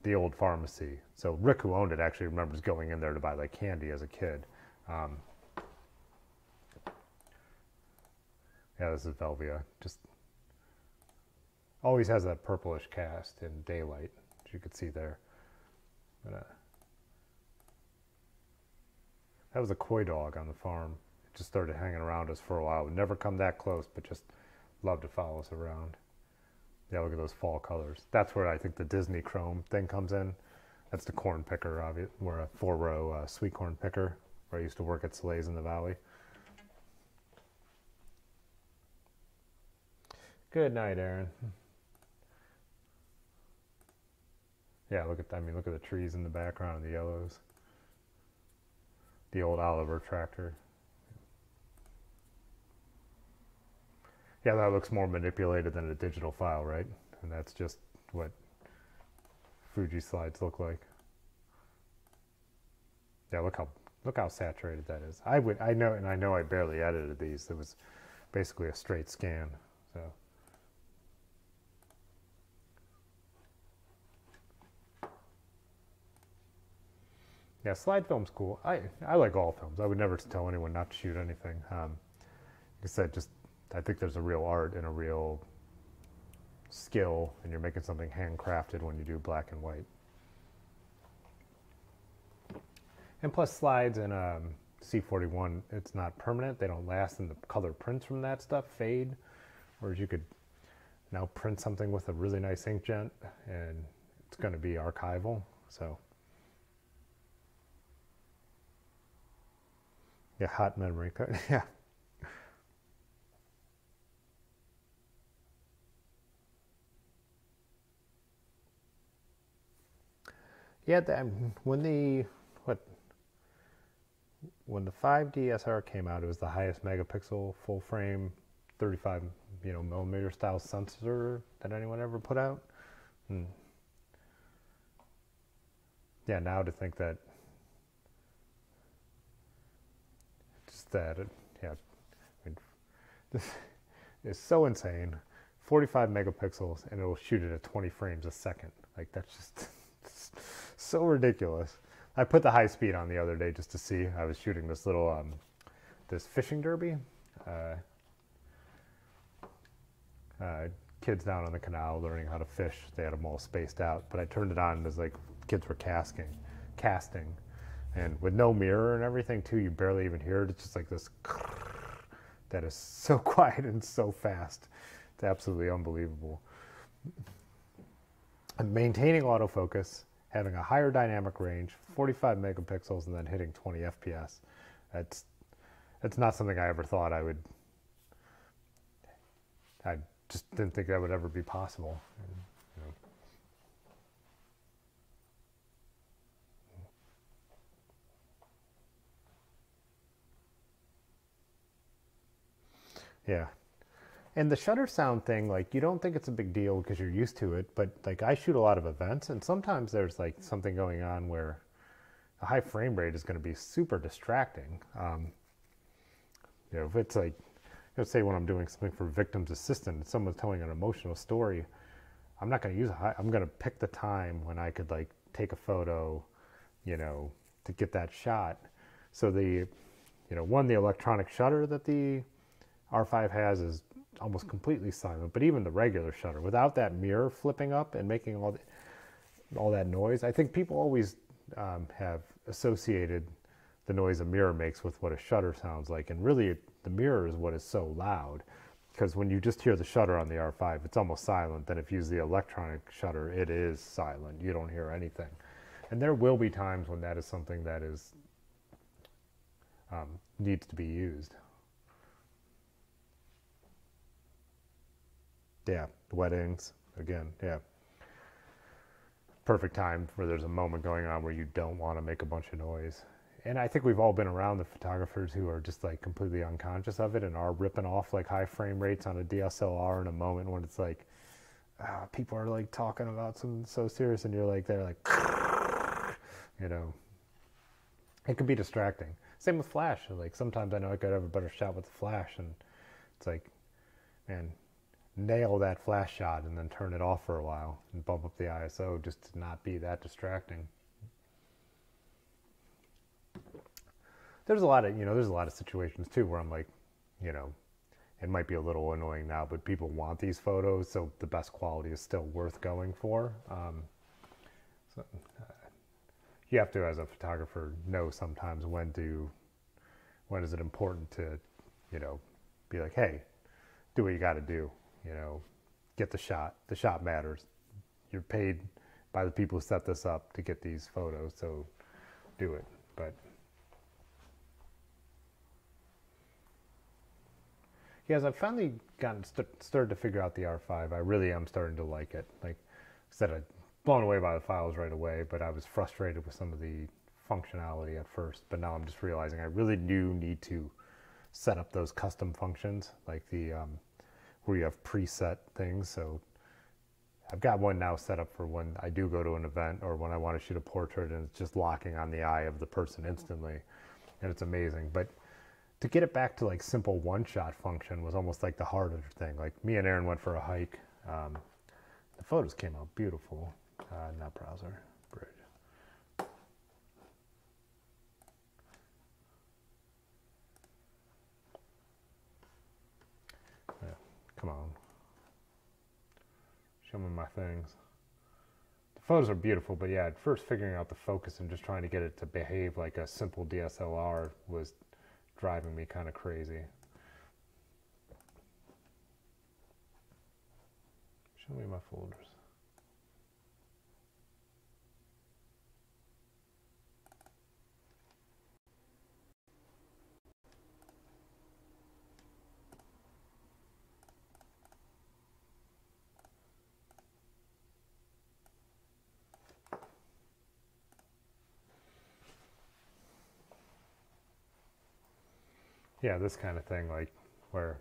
the old pharmacy. So Rick, who owned it, actually remembers going in there to buy like candy as a kid. Um, Yeah, this is Velvia. Just always has that purplish cast in daylight, as you could see there. But, uh, that was a coy dog on the farm. It just started hanging around us for a while. It would never come that close, but just loved to follow us around. Yeah, look at those fall colors. That's where I think the Disney Chrome thing comes in. That's the corn picker, obviously. We're a four-row uh, sweet corn picker, where I used to work at Soleil's in the valley. Good night, Aaron. Yeah, look at that. I mean, look at the trees in the background and the yellows. The old Oliver tractor. Yeah, that looks more manipulated than a digital file, right? And that's just what Fuji slides look like. Yeah, look how look how saturated that is. I would I know and I know I barely edited these. It was basically a straight scan. So yeah, slide film's cool. I, I like all films. I would never tell anyone not to shoot anything. Um, like I said, just I think there's a real art and a real skill, and you're making something handcrafted when you do black and white. And plus slides and um, C forty-one, it's not permanent. They don't last, and the color prints from that stuff fade. Whereas you could now print something with a really nice inkjet, and it's going to be archival. So. Yeah, hot memory card. Yeah. Yeah, the, when the what when the five D S R came out, it was the highest megapixel full frame thirty-five, you know, millimeter style sensor that anyone ever put out. And yeah, now to think that that it, yeah, I mean, this is so insane. forty-five megapixels, and it'll shoot it at twenty frames a second. Like, that's just so ridiculous. I put the high speed on the other day just to see. I was shooting this little, um, this fishing derby. Uh, uh, kids down on the canal learning how to fish. They had them all spaced out, but I turned it on as like kids were casting, casting, and with no mirror and everything too, you barely even hear it. It's just like this that is so quiet and so fast. It's absolutely unbelievable. And maintaining autofocus, having a higher dynamic range, forty-five megapixels, and then hitting twenty F P S. That's that's not something I ever thought I would. I just didn't think that would ever be possible. And, you know. Yeah. And the shutter sound thing, like, you don't think it's a big deal because you're used to it, but like, I shoot a lot of events, and sometimes there's like something going on where a high frame rate is going to be super distracting. Um, you know, if it's like, let's say when I'm doing something for victim's assistant and someone's telling an emotional story, I'm not going to use a high, I'm going to pick the time when I could like take a photo, you know, to get that shot. So the, you know, one, the electronic shutter that the R five has is almost completely silent, but even the regular shutter without that mirror flipping up and making all the, all that noise. I think people always um, have associated the noise a mirror makes with what a shutter sounds like, and really it, the mirror is what is so loud, because when you just hear the shutter on the R five, it's almost silent. Then if you use the electronic shutter, it is silent. You don't hear anything. And there will be times when that is something that is um, needs to be used. Yeah, weddings, again, yeah. Perfect time where there's a moment going on where you don't want to make a bunch of noise. And I think we've all been around the photographers who are just like completely unconscious of it and are ripping off like high frame rates on a D S L R in a moment when it's like, uh, people are like talking about something so serious and you're like, they're like, you know, it can be distracting. Same with flash. Like sometimes I know I could have a better shot with the flash, and it's like, man, nail that flash shot and then turn it off for a while and bump up the I S O just to not be that distracting. There's a lot of, you know, there's a lot of situations too where I'm like, you know, it might be a little annoying now, but people want these photos, so the best quality is still worth going for. Um, so, uh, you have to, as a photographer, know sometimes when to, when is it important to, you know, be like, hey, do what you got to do. You know, get the shot. The shot matters. You're paid by the people who set this up to get these photos, so do it. But yeah, as I've finally gotten st started to figure out the R five, I really am starting to like it. Like I said, I'm blown away by the files right away, but I was frustrated with some of the functionality at first. But now I'm just realizing I really do need to set up those custom functions, like the um, where you have preset things. So I've got one now set up for when I do go to an event or when I want to shoot a portrait, and it's just locking on the eye of the person instantly, and it's amazing. But to get it back to like simple one-shot function was almost like the harder thing. Like me and Aaron went for a hike. Um, the photos came out beautiful. Uh, not browser, bridge. Yeah, come on. Show me my things. The photos are beautiful, but yeah, at first figuring out the focus and just trying to get it to behave like a simple D S L R was driving me kind of crazy. Show me my folders. Yeah, this kind of thing, like where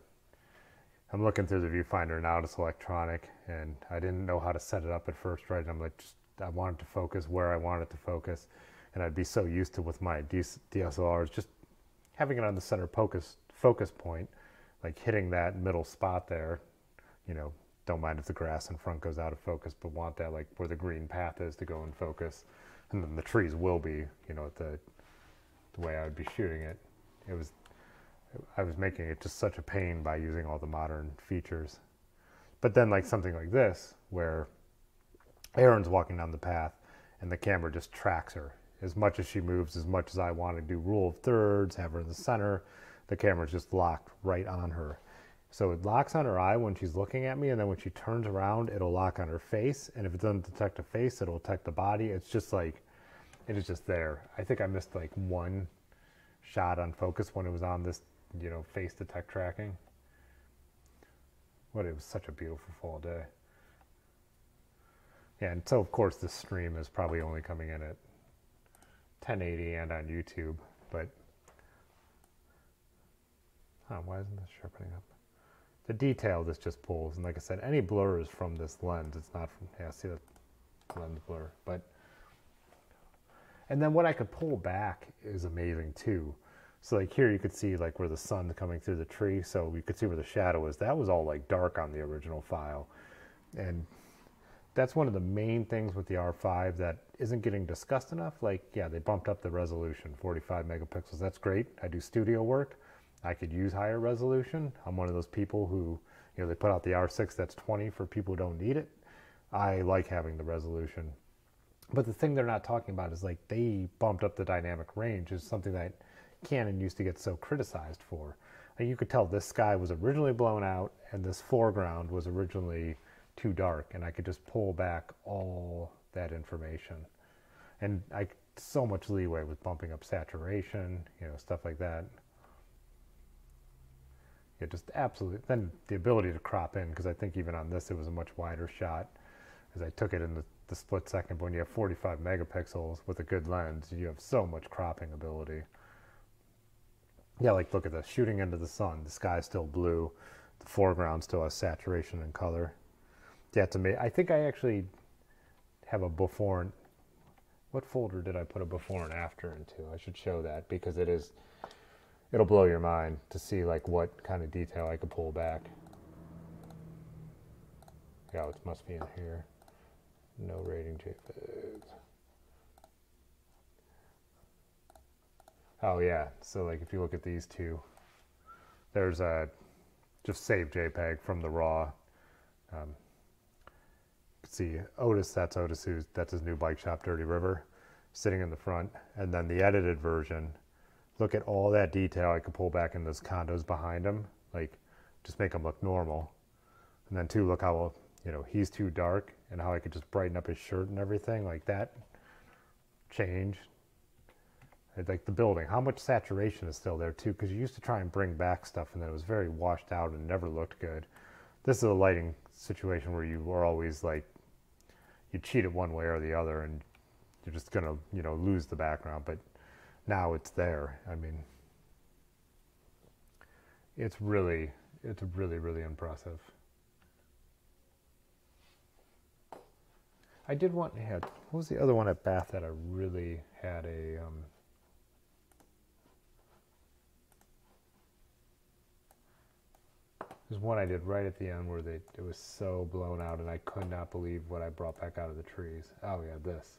I'm looking through the viewfinder now, it's electronic, and I didn't know how to set it up at first, right? And I'm like, just, I wanted to focus where I wanted to focus, and I'd be so used to with my D S L Rs just having it on the center focus focus point, like hitting that middle spot there, you know, don't mind if the grass in front goes out of focus, but want that like where the green path is to go in focus. And then the trees will be, you know, the the way I would be shooting it. It was, I was making it just such a pain by using all the modern features. But then like something like this, where Erin's walking down the path and the camera just tracks her. As much as she moves, as much as I want to do rule of thirds, have her in the center, the camera's just locked right on her. So it locks on her eye when she's looking at me, and then when she turns around, it'll lock on her face. And if it doesn't detect a face, it'll detect the body. It's just like, it is just there. I think I missed like one shot on focus when it was on this, you know, face detect tracking. But it was such a beautiful fall day. Yeah, and so of course this stream is probably only coming in at ten eighty and on YouTube, but, huh, why isn't this sharpening up? The detail this just pulls, and like I said, any blur is from this lens. It's not from, yeah, see the lens blur, but, and then what I could pull back is amazing too. So like here you could see like where the sun's coming through the tree, so you could see where the shadow is. That was all like dark on the original file. And that's one of the main things with the R five that isn't getting discussed enough. Like, yeah, they bumped up the resolution, forty-five megapixels. That's great. I do studio work. I could use higher resolution. I'm one of those people who, you know, they put out the R six that's twenty for people who don't need it. I like having the resolution. But the thing they're not talking about is like they bumped up the dynamic range, is something that Canon used to get so criticized for. Like you could tell this sky was originally blown out and this foreground was originally too dark, and I could just pull back all that information. And I so much leeway with bumping up saturation, you know, stuff like that. Yeah, just absolutely. Then the ability to crop in, because I think even on this it was a much wider shot, as I took it in the, the split second. But when you have forty-five megapixels with a good lens, you have so much cropping ability. Yeah, like look at this, shooting into the sun, the sky's still blue, the foreground still has saturation and color. Yeah, to me, I think I actually have a before and, what folder did I put a before and after into? I should show that, because it is, it'll blow your mind to see like what kind of detail I could pull back. Yeah, it must be in here. No rating J P Gs. Oh yeah, so like if you look at these two, there's a just save JPEG from the raw. Um, see Otis, that's Otis, who's, that's his new bike shop, Dirty River, sitting in the front. And then the edited version, look at all that detail I could pull back in those condos behind him, like just make him look normal. And then two, look how, you know, he's too dark and how I could just brighten up his shirt and everything like that. Change, like the building, how much saturation is still there too, because you used to try and bring back stuff and then it was very washed out and never looked good. This is a lighting situation where you are always like, you cheat it one way or the other and you're just gonna, you know, lose the background, but now it's there. I mean, it's really, it's really, really impressive. I did want to have, what was the other one at Bath that I really had a, um, there's one I did right at the end where they, it was so blown out and I could not believe what I brought back out of the trees. Oh yeah, this.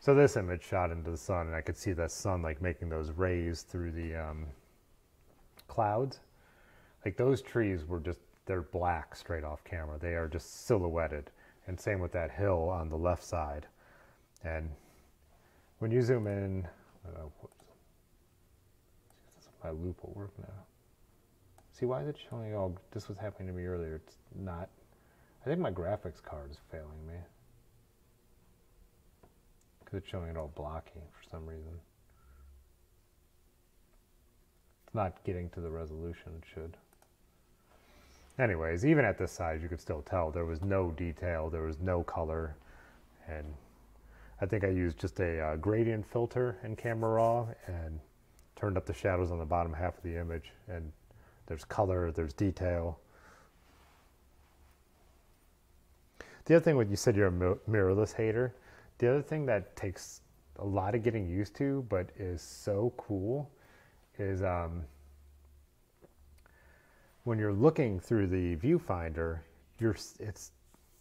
So this image shot into the sun and I could see that sun like making those rays through the um, clouds. Like those trees were just, they're black straight off camera. They are just silhouetted. And same with that hill on the left side. And when you zoom in, I don't know, whoops, my loop will work now. See, why is it showing all, this was happening to me earlier, it's not, I think my graphics card is failing me. Because it's showing it all blocky for some reason. It's not getting to the resolution it should. Anyways, even at this size, you could still tell there was no detail, there was no color, and I think I used just a uh, gradient filter in Camera Raw and turned up the shadows on the bottom half of the image, and there's color, there's detail. The other thing, when you said you're a mirrorless hater, the other thing that takes a lot of getting used to, but is so cool, is um, when you're looking through the viewfinder, you're it's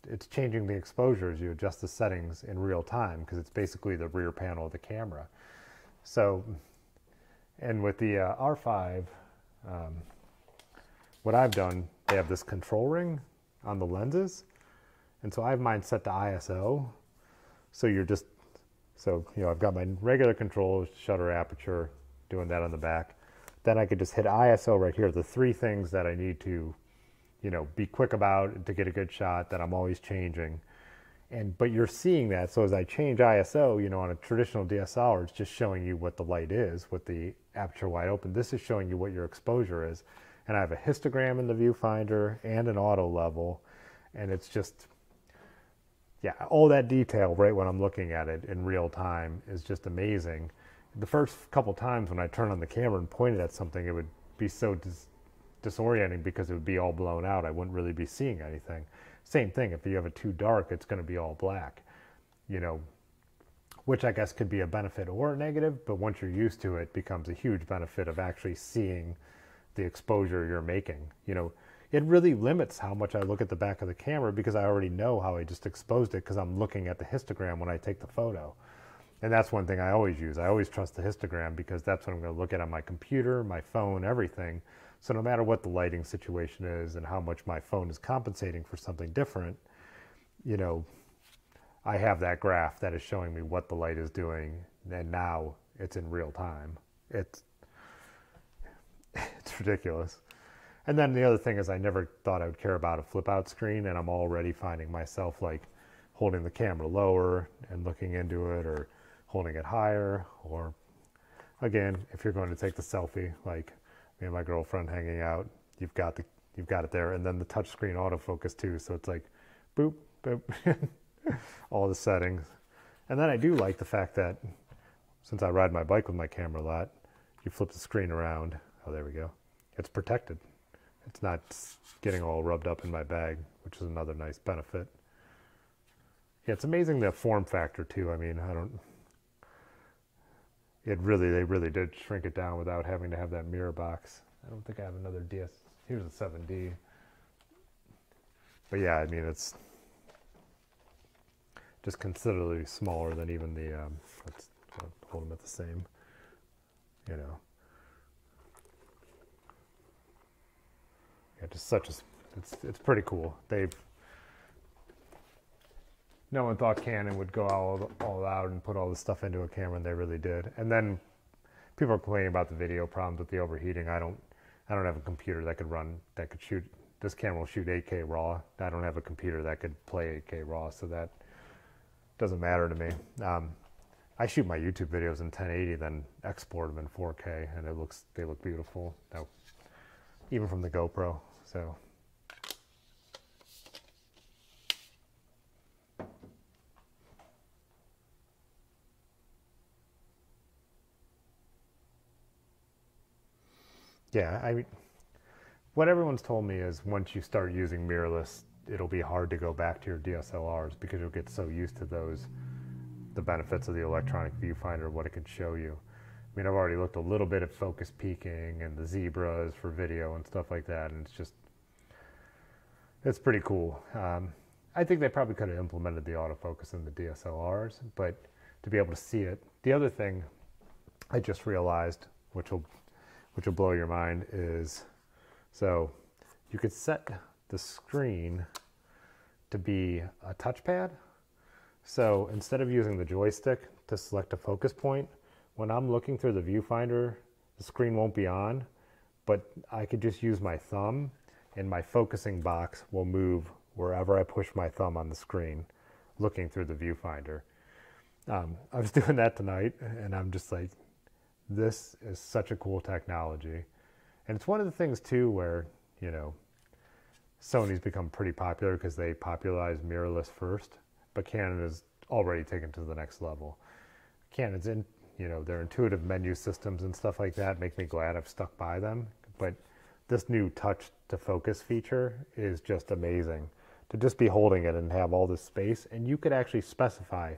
it's changing the exposures. You adjust the settings in real time because it's basically the rear panel of the camera. So, and with the uh, R five, um, what I've done, they have this control ring on the lenses, and so I have mine set to I S O. So you're just so you know I've got my regular controls, shutter, aperture, doing that on the back. Then I could just hit I S O right here. The three things that I need to, you know, be quick about to get a good shot that I'm always changing. And but you're seeing that. So as I change I S O, you know, on a traditional D S L R, it's just showing you what the light is with the aperture wide open. This is showing you what your exposure is. And I have a histogram in the viewfinder and an auto level. And it's just, yeah, all that detail right when I'm looking at it in real time is just amazing. The first couple times when I turned on the camera and pointed at something, it would be so dis disorienting because it would be all blown out. I wouldn't really be seeing anything. Same thing, if you have it too dark, it's going to be all black, you know, which I guess could be a benefit or a negative, but once you're used to it, it becomes a huge benefit of actually seeing the exposure you're making. You know, it really limits how much I look at the back of the camera because I already know how I just exposed it because I'm looking at the histogram when I take the photo. And that's one thing I always use. I always trust the histogram because that's what I'm going to look at on my computer, my phone, everything. So no matter what the lighting situation is and how much my phone is compensating for something different, you know, I have that graph that is showing me what the light is doing, and now it's in real time. It's, it's ridiculous. And then the other thing is I never thought I would care about a flip-out screen, and I'm already finding myself like holding the camera lower and looking into it, or holding it higher, or again, if you're going to take the selfie, like me and my girlfriend hanging out, you've got the you've got it there, and then the touchscreen autofocus too, so it's like, boop, boop, all the settings. And then I do like the fact that since I ride my bike with my camera a lot, you flip the screen around. Oh, there we go. It's protected. It's not getting all rubbed up in my bag, which is another nice benefit. Yeah, it's amazing the form factor too. I mean, I don't. It really, they really did shrink it down without having to have that mirror box. I don't think I have another D S. Here's a seven D. But yeah, I mean, it's just considerably smaller than even the, um, let's hold them at the same, you know. Yeah, just such a, it's, it's pretty cool. They've, no one thought Canon would go all, all out and put all this stuff into a camera, and they really did. And then people are complaining about the video problems with the overheating. I don't, I don't have a computer that could run, that could shoot, this camera will shoot eight K raw. I don't have a computer that could play eight K raw, so that doesn't matter to me. Um, I shoot my YouTube videos in ten eighty, then export them in four K, and it looks, they look beautiful, now, even from the GoPro, so. Yeah, I mean, what everyone's told me is once you start using mirrorless, it'll be hard to go back to your D S L Rs because you'll get so used to those, the benefits of the electronic viewfinder, what it can show you. I mean, I've already looked a little bit at focus peaking and the zebras for video and stuff like that, and it's just, it's pretty cool. Um, I think they probably could have implemented the autofocus in the D S L Rs, but to be able to see it. The other thing I just realized, which will... which will blow your mind, is so you could set the screen to be a touchpad. So instead of using the joystick to select a focus point, when I'm looking through the viewfinder, the screen won't be on, but I could just use my thumb and my focusing box will move wherever I push my thumb on the screen looking through the viewfinder. Um, I was doing that tonight and I'm just like, this is such a cool technology. And it's one of the things too where, you know, Sony's become pretty popular because they popularized mirrorless first, but Canon is already taken to the next level. Canon's in, you know, their intuitive menu systems and stuff like that make me glad I've stuck by them. But this new touch to focus feature is just amazing. To just be holding it and have all this space, and you could actually specify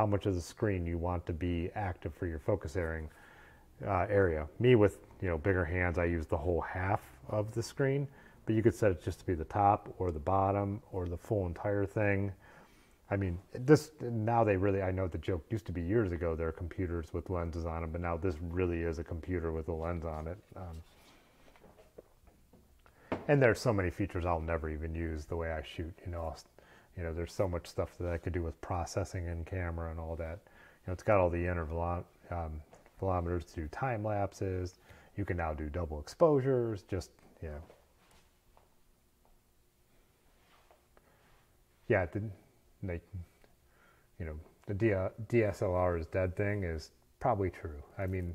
how much of the screen you want to be active for your focus airing uh, area. Me with, you know, bigger hands, I use the whole half of the screen, but you could set it just to be the top or the bottom or the full entire thing. I mean, this, now they really, I know the joke used to be years ago, there are computers with lenses on them, but now this really is a computer with a lens on it. Um, and there's so many features I'll never even use the way I shoot, you know, I'll, you know, there's so much stuff that I could do with processing in camera and all that. You know, it's got all the inner velo um, velometers to do time lapses. You can now do double exposures, just, you know. Yeah, it didn't. Like, you know, the D S L R is dead thing is probably true. I mean,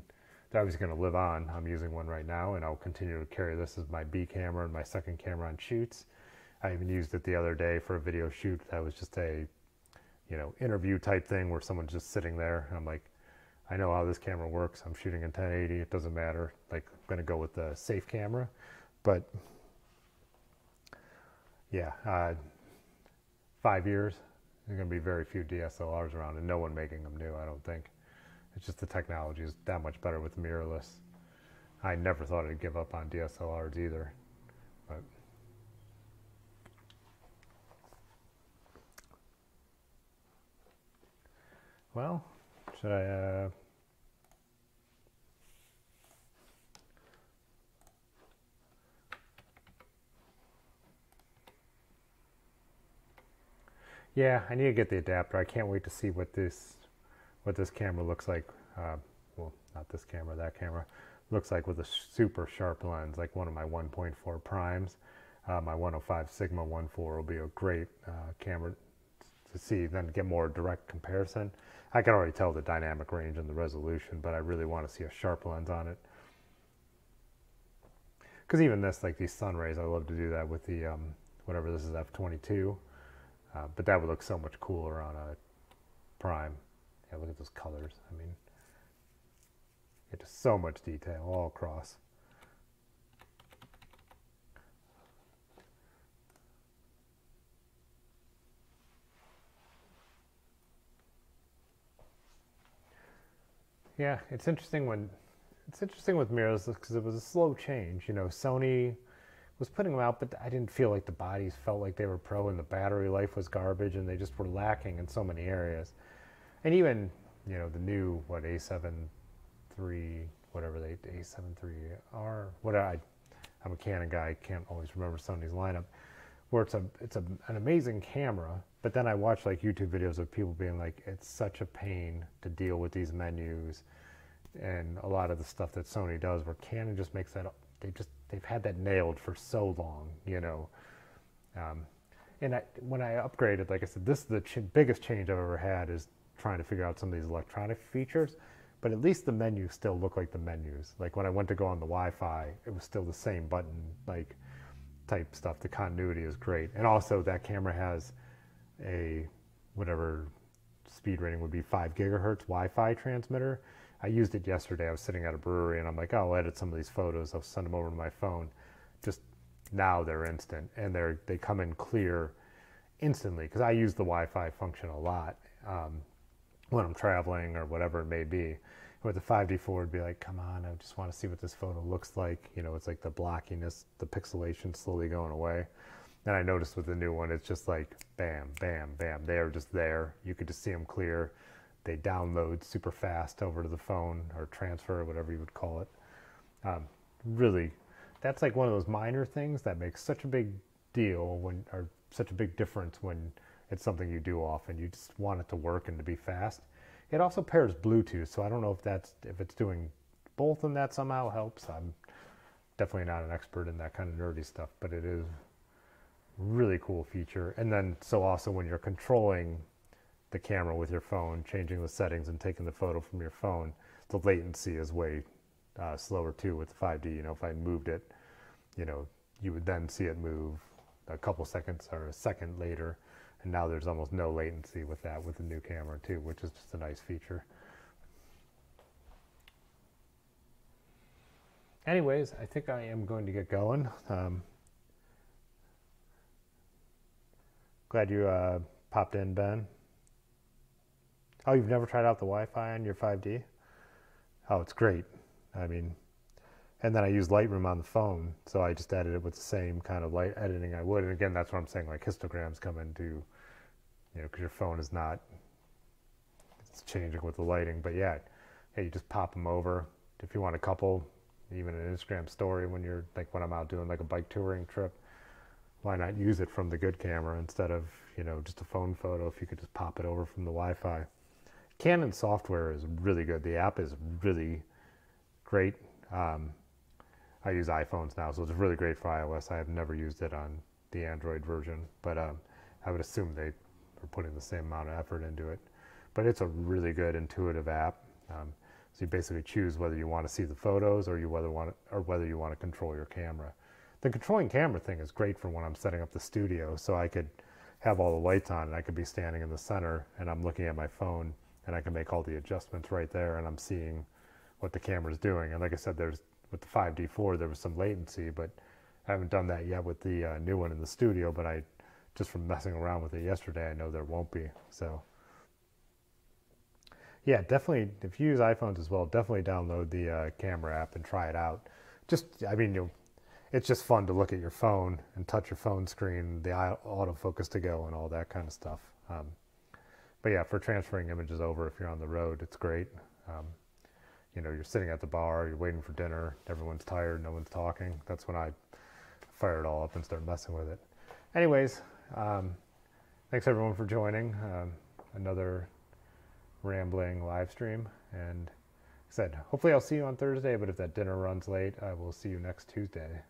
that was going to live on. I'm using one right now, and I'll continue to carry this as my B camera and my second camera on shoots. I even used it the other day for a video shoot that was just a, you know, interview type thing where someone's just sitting there. And I'm like, I know how this camera works. I'm shooting in ten eighty. It doesn't matter. Like, I'm going to go with the safe camera. But, yeah, uh, five years. There's going to be very few D S L Rs around and no one making them new, I don't think. It's just the technology is that much better with mirrorless. I never thought I'd give up on D S L Rs either. But well, should I... Uh... Yeah, I need to get the adapter. I can't wait to see what this, what this camera looks like. Uh, well, not this camera, that camera looks like with a super sharp lens, like one of my one point four primes. Uh, my one oh five Sigma one point four will be a great uh, camera to see. Then get more direct comparison. I can already tell the dynamic range and the resolution, but I really want to see a sharp lens on it. Because even this, like these sun rays, I love to do that with the um, whatever this is, F twenty-two. Uh, but that would look so much cooler on a prime. Yeah, look at those colors. I mean, it's just so much detail all across. Yeah, it's interesting when it's interesting with mirrors because it was a slow change. You know, Sony was putting them out, but I didn't feel like the bodies felt like they were pro and the battery life was garbage and they just were lacking in so many areas. And even, you know, the new, what, A seven three, whatever they, A seven three R, what I, I'm a Canon guy, I can't always remember Sony's lineup, where it's a, it's a, an amazing camera, but then I watch like YouTube videos of people being like, it's such a pain to deal with these menus and a lot of the stuff that Sony does where Canon just makes that, they just, they've had that nailed for so long, you know. Um, and I, when I upgraded, like I said, this is the ch biggest change I've ever had is trying to figure out some of these electronic features, but at least the menus still look like the menus. Like when I went to go on the Wi-Fi, it was still the same button, like type stuff. The continuity is great. And also that camera has a, whatever speed rating would be, five gigahertz Wi-Fi transmitter. I used it yesterday. I was sitting at a brewery and I'm like, oh, I'll edit some of these photos. I'll send them over to my phone. Just now they're instant and they're, they come in clear instantly because I use the Wi-Fi function a lot um, when I'm traveling or whatever it may be. With the five D four, it'd be like, come on, I just want to see what this photo looks like. You know, it's like the blockiness, the pixelation slowly going away. And I noticed with the new one, it's just like, bam, bam, bam. They're just there. You could just see them clear. They download super fast over to the phone or transfer, or whatever you would call it. Um, really, that's like one of those minor things that makes such a big deal when, or such a big difference when it's something you do often. You just want it to work and to be fast. It also pairs Bluetooth, so I don't know if that's, if it's doing both and that somehow helps. I'm definitely not an expert in that kind of nerdy stuff, but it is really cool feature. And then, so also when you're controlling the camera with your phone, changing the settings and taking the photo from your phone, the latency is way uh, slower too with the five D. You know, if I moved it, you know, you would then see it move a couple seconds or a second later, and now there's almost no latency with that with the new camera too, which is just a nice feature. Anyways, I think I am going to get going. Um, glad you uh, popped in, Ben. Oh, you've never tried out the Wi-Fi on your five D? Oh, it's great. I mean, and then I use Lightroom on the phone, so I just edit it with the same kind of light editing I would. And again, that's what I'm saying, like histograms come into, you know, because your phone is not, it's changing with the lighting. But yeah, yeah, you just pop them over. If you want a couple, even an Instagram story when you're, like when I'm out doing like a bike touring trip, why not use it from the good camera instead of, you know, just a phone photo if you could just pop it over from the Wi-Fi. Canon software is really good. The app is really great. Um, I use iPhones now, so it's really great for iOS. I have never used it on the Android version, but um, I would assume they are putting the same amount of effort into it. But it's a really good intuitive app. Um, so you basically choose whether you want to see the photos or you whether want to, or whether you want to control your camera. The controlling camera thing is great for when I'm setting up the studio, so I could have all the lights on and I could be standing in the center and I'm looking at my phone and I can make all the adjustments right there and I'm seeing what the camera's doing. And like I said, there's with the five D four, there was some latency, but I haven't done that yet with the uh, new one in the studio, but I, just from messing around with it yesterday, I know there won't be, so. Yeah, definitely, if you use iPhones as well, definitely download the uh, camera app and try it out. Just, I mean, you know, it's just fun to look at your phone and touch your phone screen, the autofocus to go and all that kind of stuff. Um, but yeah, for transferring images over, if you're on the road, it's great. Um, You know, you're sitting at the bar, you're waiting for dinner, everyone's tired, no one's talking. That's when I fire it all up and start messing with it. Anyways, um, thanks everyone for joining um, another rambling live stream. And like I said, hopefully I'll see you on Thursday, but if that dinner runs late, I will see you next Tuesday.